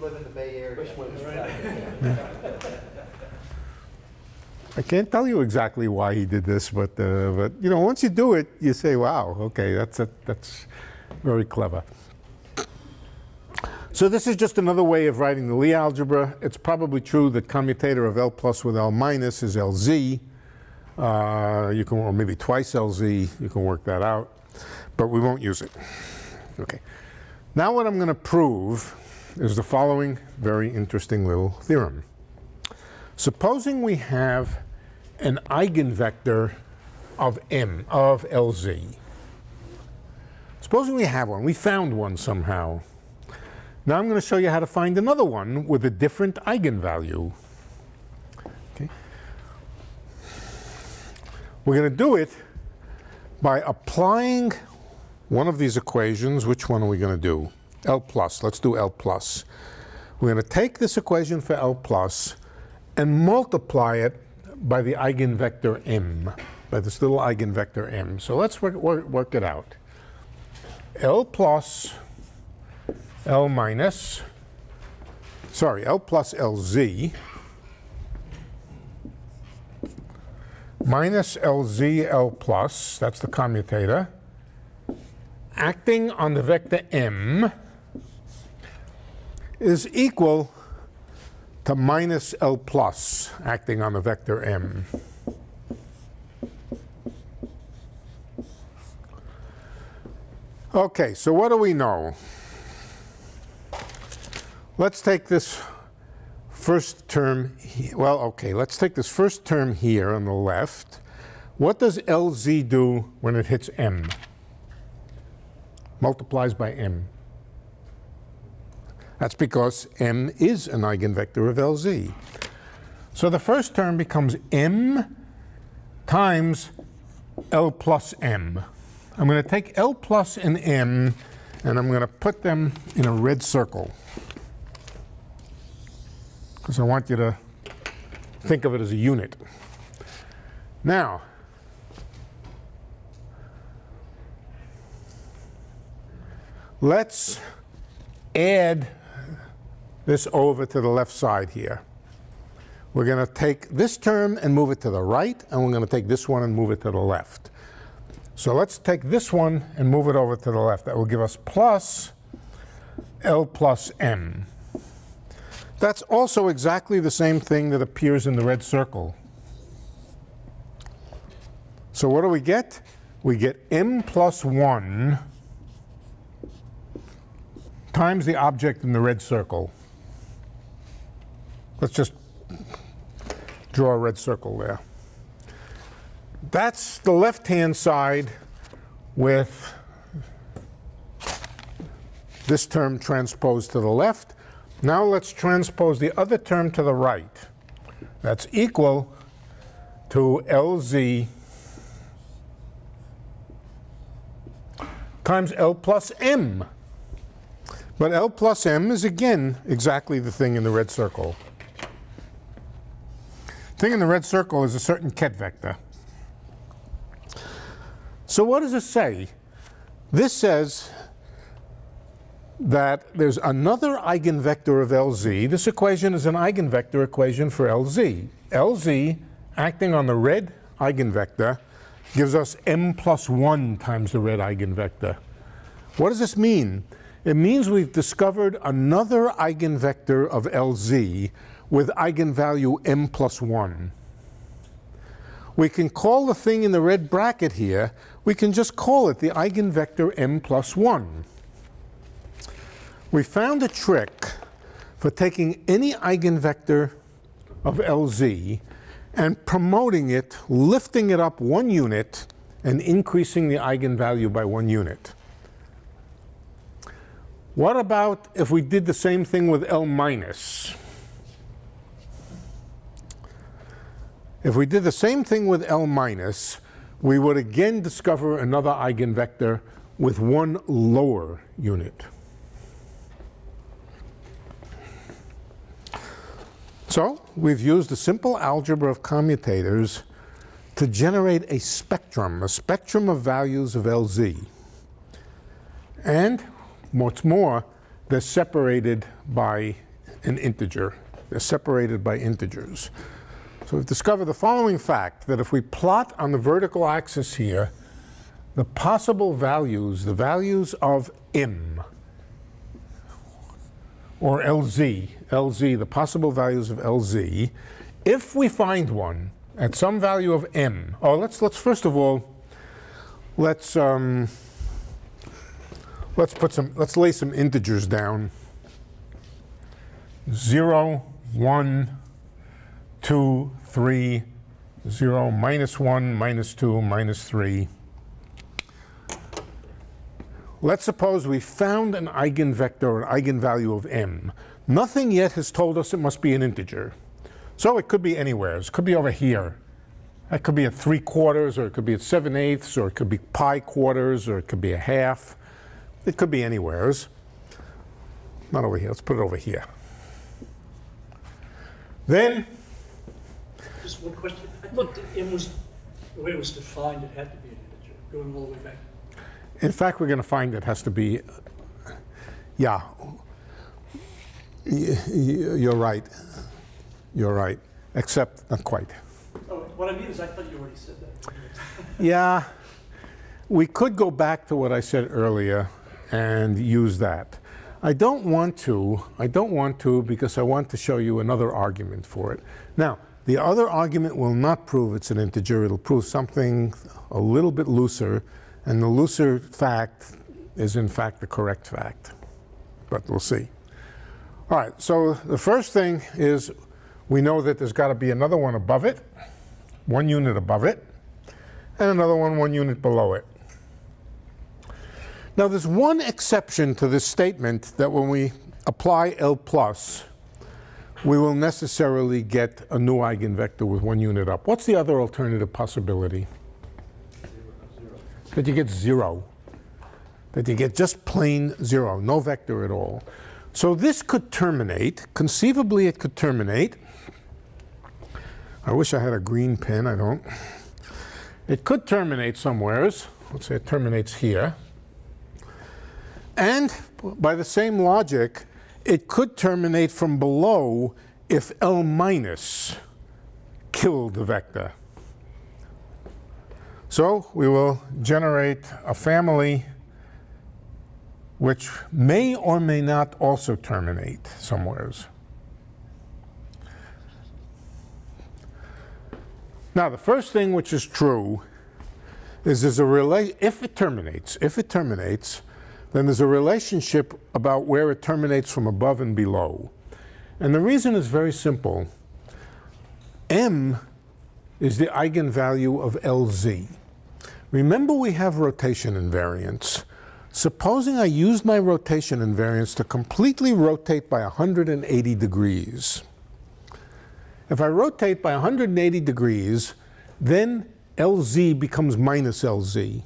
live in the Bay Area. I can't tell you exactly why he did this, but you know, once you do it, you say, "Wow, okay, that's very clever." So this is just another way of writing the Lie algebra. It's probably true that commutator of L plus with L minus is LZ. You can, or maybe twice LZ. You can work that out, but we won't use it. Okay. Now what I'm going to prove is the following very interesting little theorem. Supposing we have an eigenvector of LZ. Supposing we have one. We found one somehow. Now I'm going to show you how to find another one with a different eigenvalue. Okay. We're going to do it by applying one of these equations. Which one are we going to do? L plus. Let's do L plus. We're going to take this equation for L plus and multiply it by the eigenvector m, by this little eigenvector m. So let's work it out. L plus L minus, sorry, L plus LZ minus LZ L plus, that's the commutator, acting on the vector m is equal to minus L plus acting on the vector m. Okay, so what do we know? Let's take this first term here. Well, okay, let's take this first term here on the left. What does LZ do when it hits m? Multiplies by m. That's because m is an eigenvector of LZ. So the first term becomes m times L plus m. I'm going to take L plus and m, and I'm going to put them in a red circle, because I want you to think of it as a unit. Now, let's add this over to the left side here. We're going to take this term and move it to the right, and we're going to take this one and move it to the left. So let's take this one and move it over to the left. That will give us plus L plus m. That's also exactly the same thing that appears in the red circle. So what do we get? We get m plus 1 times the object in the red circle. Let's just draw a red circle there. That's the left-hand side with this term transposed to the left. Now let's transpose the other term to the right. That's equal to LZ times L plus m. But L plus m is, again, exactly the thing in the red circle. The thing in the red circle is a certain ket vector. So what does this say? This says that there's another eigenvector of LZ. This equation is an eigenvector equation for LZ. LZ acting on the red eigenvector gives us m plus 1 times the red eigenvector. What does this mean? It means we've discovered another eigenvector of LZ with eigenvalue m plus 1. We can call the thing in the red bracket here, we can just call it the eigenvector m plus 1. We found a trick for taking any eigenvector of LZ and promoting it, lifting it up 1 unit, and increasing the eigenvalue by 1 unit. What about if we did the same thing with L minus? If we did the same thing with L minus, we would again discover another eigenvector with 1 lower unit. So we've used the simple algebra of commutators to generate a spectrum of values of LZ. And what's more, they're separated by an integer. They're separated by integers. So we've discovered the following fact, that if we plot on the vertical axis here the possible values, the values of m, or LZ, the possible values of LZ, if we find one at some value of m, oh, let's first of all, let's lay some integers down. 0, 1, 2, 3, 0, -1, -2, -3. Let's suppose we found an eigenvector or an eigenvalue of m. Nothing yet has told us it must be an integer. So it could be anywhere. It could be over here. It could be at 3/4, or it could be at 7/8, or it could be pi quarters, or it could be a half. It could be anywheres. Not over here. Let's put it over here. Then. Just one question. I thought that m was, the way it was defined, it had to be an integer, going all the way back. In fact, we're going to find it has to be, yeah. You're right. You're right. Except not quite. Oh, what I mean is I thought you already said that. Yeah. We could go back to what I said earlier and use that. I don't want to because I want to show you another argument for it. Now, the other argument will not prove it's an integer. It'll prove something a little bit looser. And the looser fact is, in fact, the correct fact. But we'll see. All right, so the first thing is we know that there's got to be another one above it, 1 unit above it, and another one 1 unit below it. Now, there's one exception to this statement that when we apply L+, we will necessarily get a new eigenvector with 1 unit up. What's the other alternative possibility? That you get zero, that you get just plain zero, no vector at all. So this could terminate. Conceivably, it could terminate. I wish I had a green pen. I don't. It could terminate somewheres. Let's say it terminates here. And by the same logic, it could terminate from below if L minus killed the vector. So we will generate a family which may or may not also terminate somewheres. Now, the first thing which is true is there's a relation. If it terminates, then there's a relationship about where it terminates from above and below. And the reason is very simple. M is the eigenvalue of LZ. Remember, we have rotation invariance. Supposing I used my rotation invariance to completely rotate by 180 degrees. If I rotate by 180 degrees, then LZ becomes minus LZ.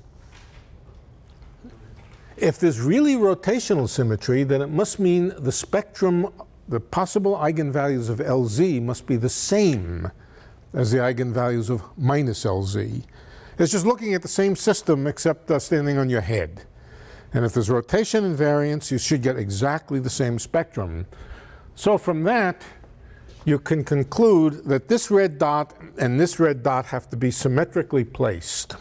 If there's really rotational symmetry, then it must mean the spectrum, the possible eigenvalues of LZ must be the same as the eigenvalues of minus LZ. It's just looking at the same system except standing on your head. And if there's rotation invariance, you should get exactly the same spectrum. So from that, you can conclude that this red dot and this red dot have to be symmetrically placed.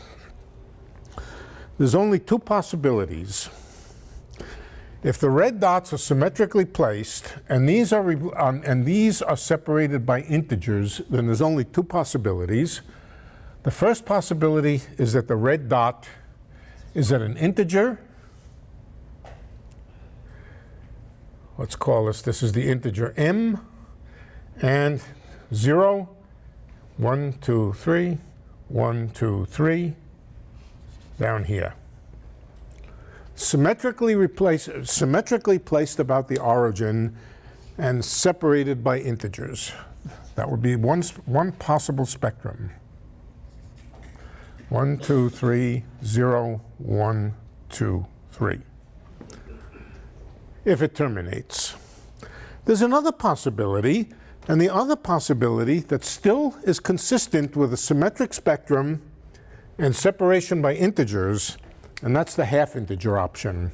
There's only two possibilities. If the red dots are symmetrically placed, and these are separated by integers, then there's only two possibilities. The first possibility is that the red dot is at an integer. Let's call this, this is the integer m, and 0, 1, 2, 3, 1, 2, 3, down here. Symmetrically placed about the origin and separated by integers. That would be one possible spectrum. 1, 2, 3, 0, 1, 2, 3. If it terminates. There's another possibility, and the other possibility that still is consistent with a symmetric spectrum and separation by integers, and that's the half integer option.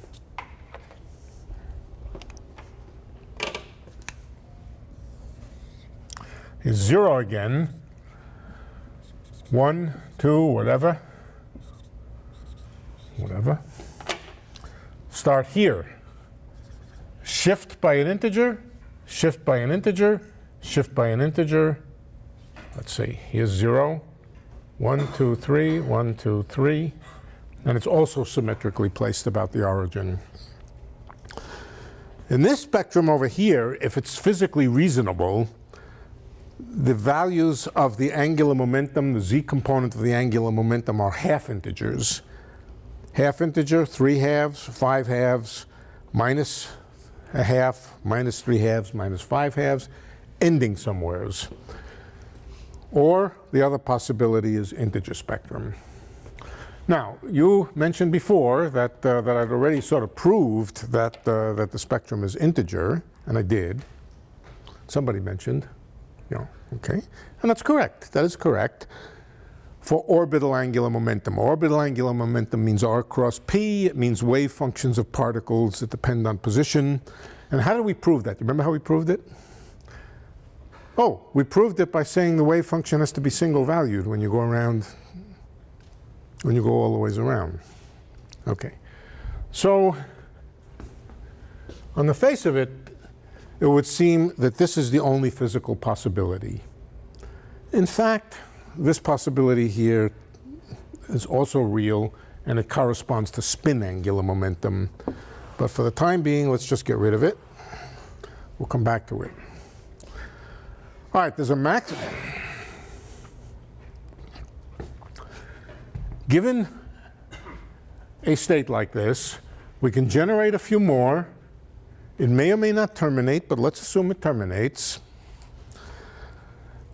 Is 0 again, 1, 2, whatever. Start here. Shift by an integer, shift by an integer, shift by an integer. Let's see, here's 0, 1, 2, 3, 1, 2, 3. And it's also symmetrically placed about the origin. In this spectrum over here, if it's physically reasonable, the values of the angular momentum, the z component of the angular momentum, are half integers. half integer, 3/2, 5/2, minus a half, minus 3/2, minus 5/2, ending somewheres. Or the other possibility is integer spectrum. Now, you mentioned before that, that I'd already sort of proved that, that the spectrum is integer, and I did. Somebody mentioned, you know, okay. And that's correct, that is correct. For orbital angular momentum. Orbital angular momentum means r cross p. It means wave functions of particles that depend on position. And how did we prove that? Remember how we proved it? Oh, we proved it by saying the wave function has to be single valued when you go around, when you go all the ways around. Okay. So, on the face of it, it would seem that this is the only physical possibility. In fact, this possibility here is also real, and it corresponds to spin angular momentum. But for the time being, let's just get rid of it. We'll come back to it. All right, there's a maximum. Given a state like this, we can generate a few more. It may or may not terminate, but let's assume it terminates.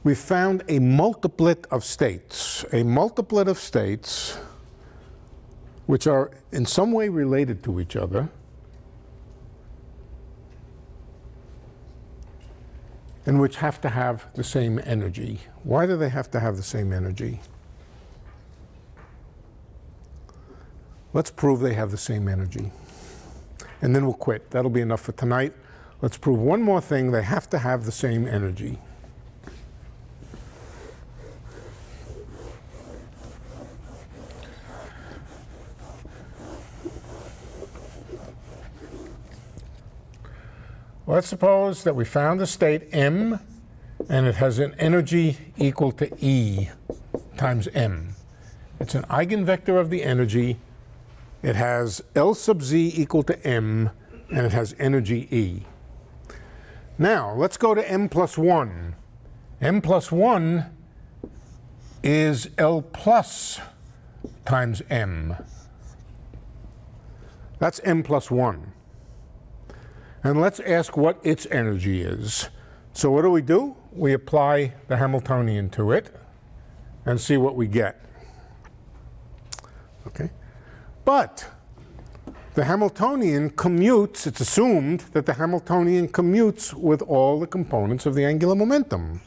We found a multiplet of states, which are in some way related to each other, and which have to have the same energy. Why do they have to have the same energy? Let's prove they have the same energy, and then we'll quit. That'll be enough for tonight. Let's prove one more thing. They have to have the same energy. Let's suppose that we found a state m, and it has an energy equal to E times m. It's an eigenvector of the energy. It has L sub z equal to m, and it has energy E. Now, let's go to m plus 1. m plus 1 is L plus times m. That's m plus 1. And let's ask what its energy is. So what do? We apply the Hamiltonian to it and see what we get. Okay. But the Hamiltonian commutes, it's assumed that the Hamiltonian commutes with all the components of the angular momentum.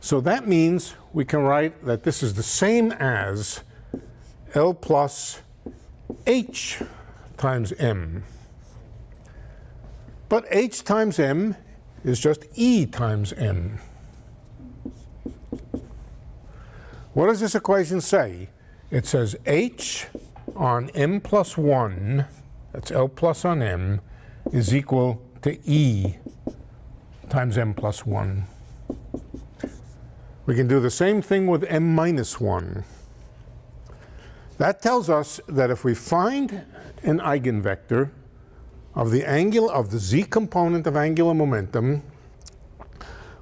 So that means we can write that this is the same as L plus H times m. But H times m is just E times m. What does this equation say? It says H on m plus 1, that's L plus on m, is equal to E times m plus 1. We can do the same thing with m minus 1. That tells us that if we find an eigenvector of the angular, of the z component of angular momentum,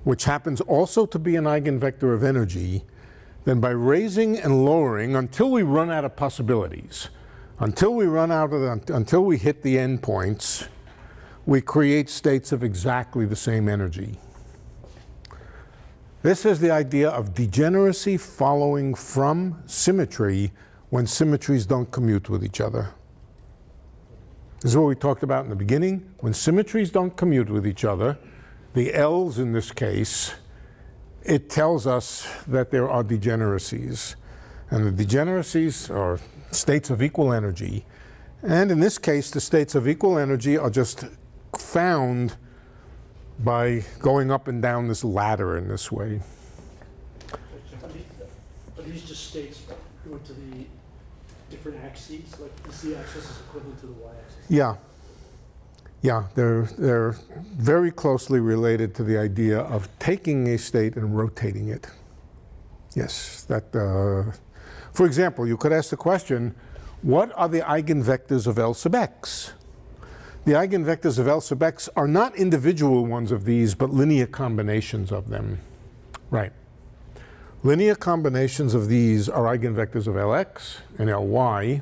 which happens also to be an eigenvector of energy, then by raising and lowering until we run out of possibilities, until we hit the endpoints, we create states of exactly the same energy. This is the idea of degeneracy following from symmetry when symmetries don't commute with each other. This is what we talked about in the beginning. When symmetries don't commute with each other, the L's in this case, it tells us that there are degeneracies. And the degeneracies are states of equal energy. And in this case, the states of equal energy are just found by going up and down this ladder in this way. Are these just states going to the different axes, like the z-axis is equivalent to the y-axis? Yeah. Yeah, they're very closely related to the idea of taking a state and rotating it. Yes, that, for example, you could ask the question, what are the eigenvectors of L sub x? The eigenvectors of L sub x are not individual ones of these, but linear combinations of them. Right. Linear combinations of these are eigenvectors of Lx and Ly.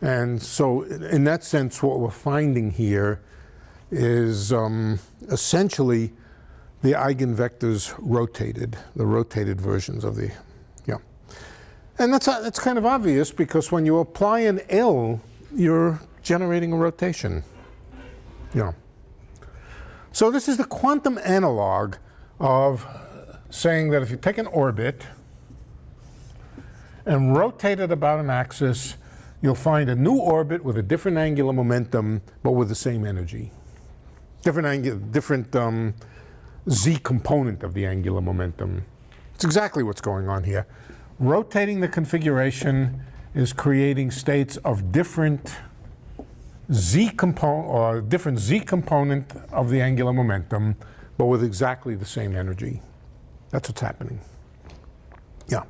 And so in that sense, what we're finding here is essentially the eigenvectors rotated, the rotated versions of the, yeah. And that's kind of obvious, because when you apply an L, you're generating a rotation. Yeah. So this is the quantum analog of saying that if you take an orbit and rotate it about an axis, you'll find a new orbit with a different angular momentum, but with the same energy. Different z component of the angular momentum. It's exactly what's going on here. Rotating the configuration is creating states of different z component, or different z component of the angular momentum, but with exactly the same energy. That's what's happening. Yeah.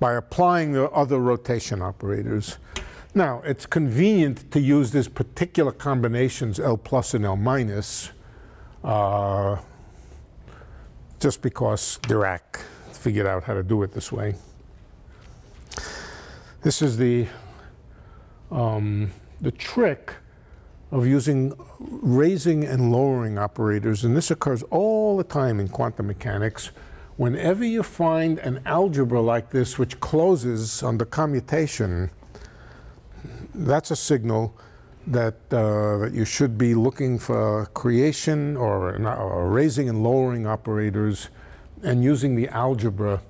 By applying the other rotation operators. Now, it's convenient to use these particular combinations, L plus and L minus, just because Dirac figured out how to do it this way. This is the trick of using raising and lowering operators, and this occurs all the time in quantum mechanics. Whenever you find an algebra like this which closes on the commutation, that's a signal that, that you should be looking for creation or raising and lowering operators and using the algebra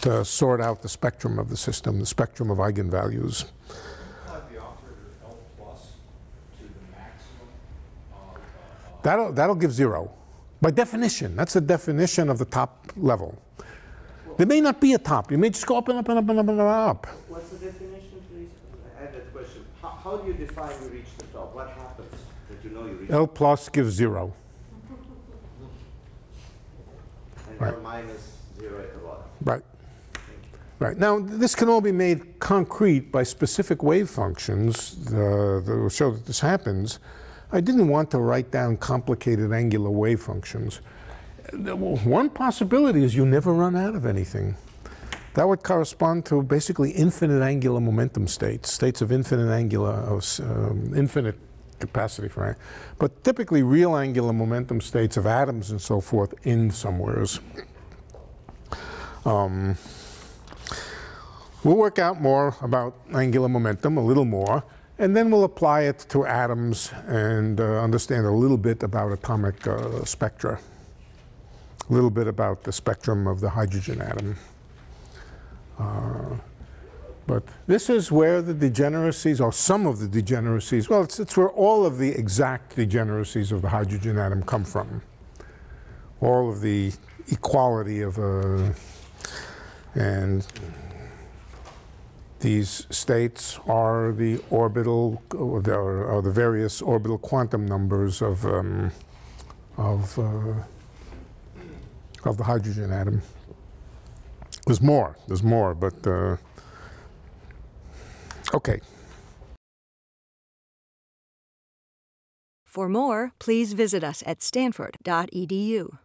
to sort out the spectrum of the system, the spectrum of eigenvalues. The operator L plus to the maximum of, that'll give zero. By definition, that's the definition of the top level. Well, there may not be a top. You may just go up and up and up and up and up. What's the definition, please? I had that question. How do you define you reach the top? What happens that you know you reach L plus gives zero. And right. L minus zero at the bottom. Right. Right. Now, this can all be made concrete by specific wave functions that will show that this happens. I didn't want to write down complicated angular wave functions. One possibility is you never run out of anything. That would correspond to basically infinite angular momentum states, states of infinite angular, infinite capacity for, but typically real angular momentum states of atoms and so forth in somewheres. We'll work out more about angular momentum, a little more. And then we'll apply it to atoms and understand a little bit about atomic spectra, a little bit about the spectrum of the hydrogen atom. But this is where the degeneracies, or some of the degeneracies, well, it's where all of the exact degeneracies of the hydrogen atom come from. All of the equality of and these states are the orbital, or the various orbital quantum numbers of the hydrogen atom. There's more, but okay. For more, please visit us at stanford.edu.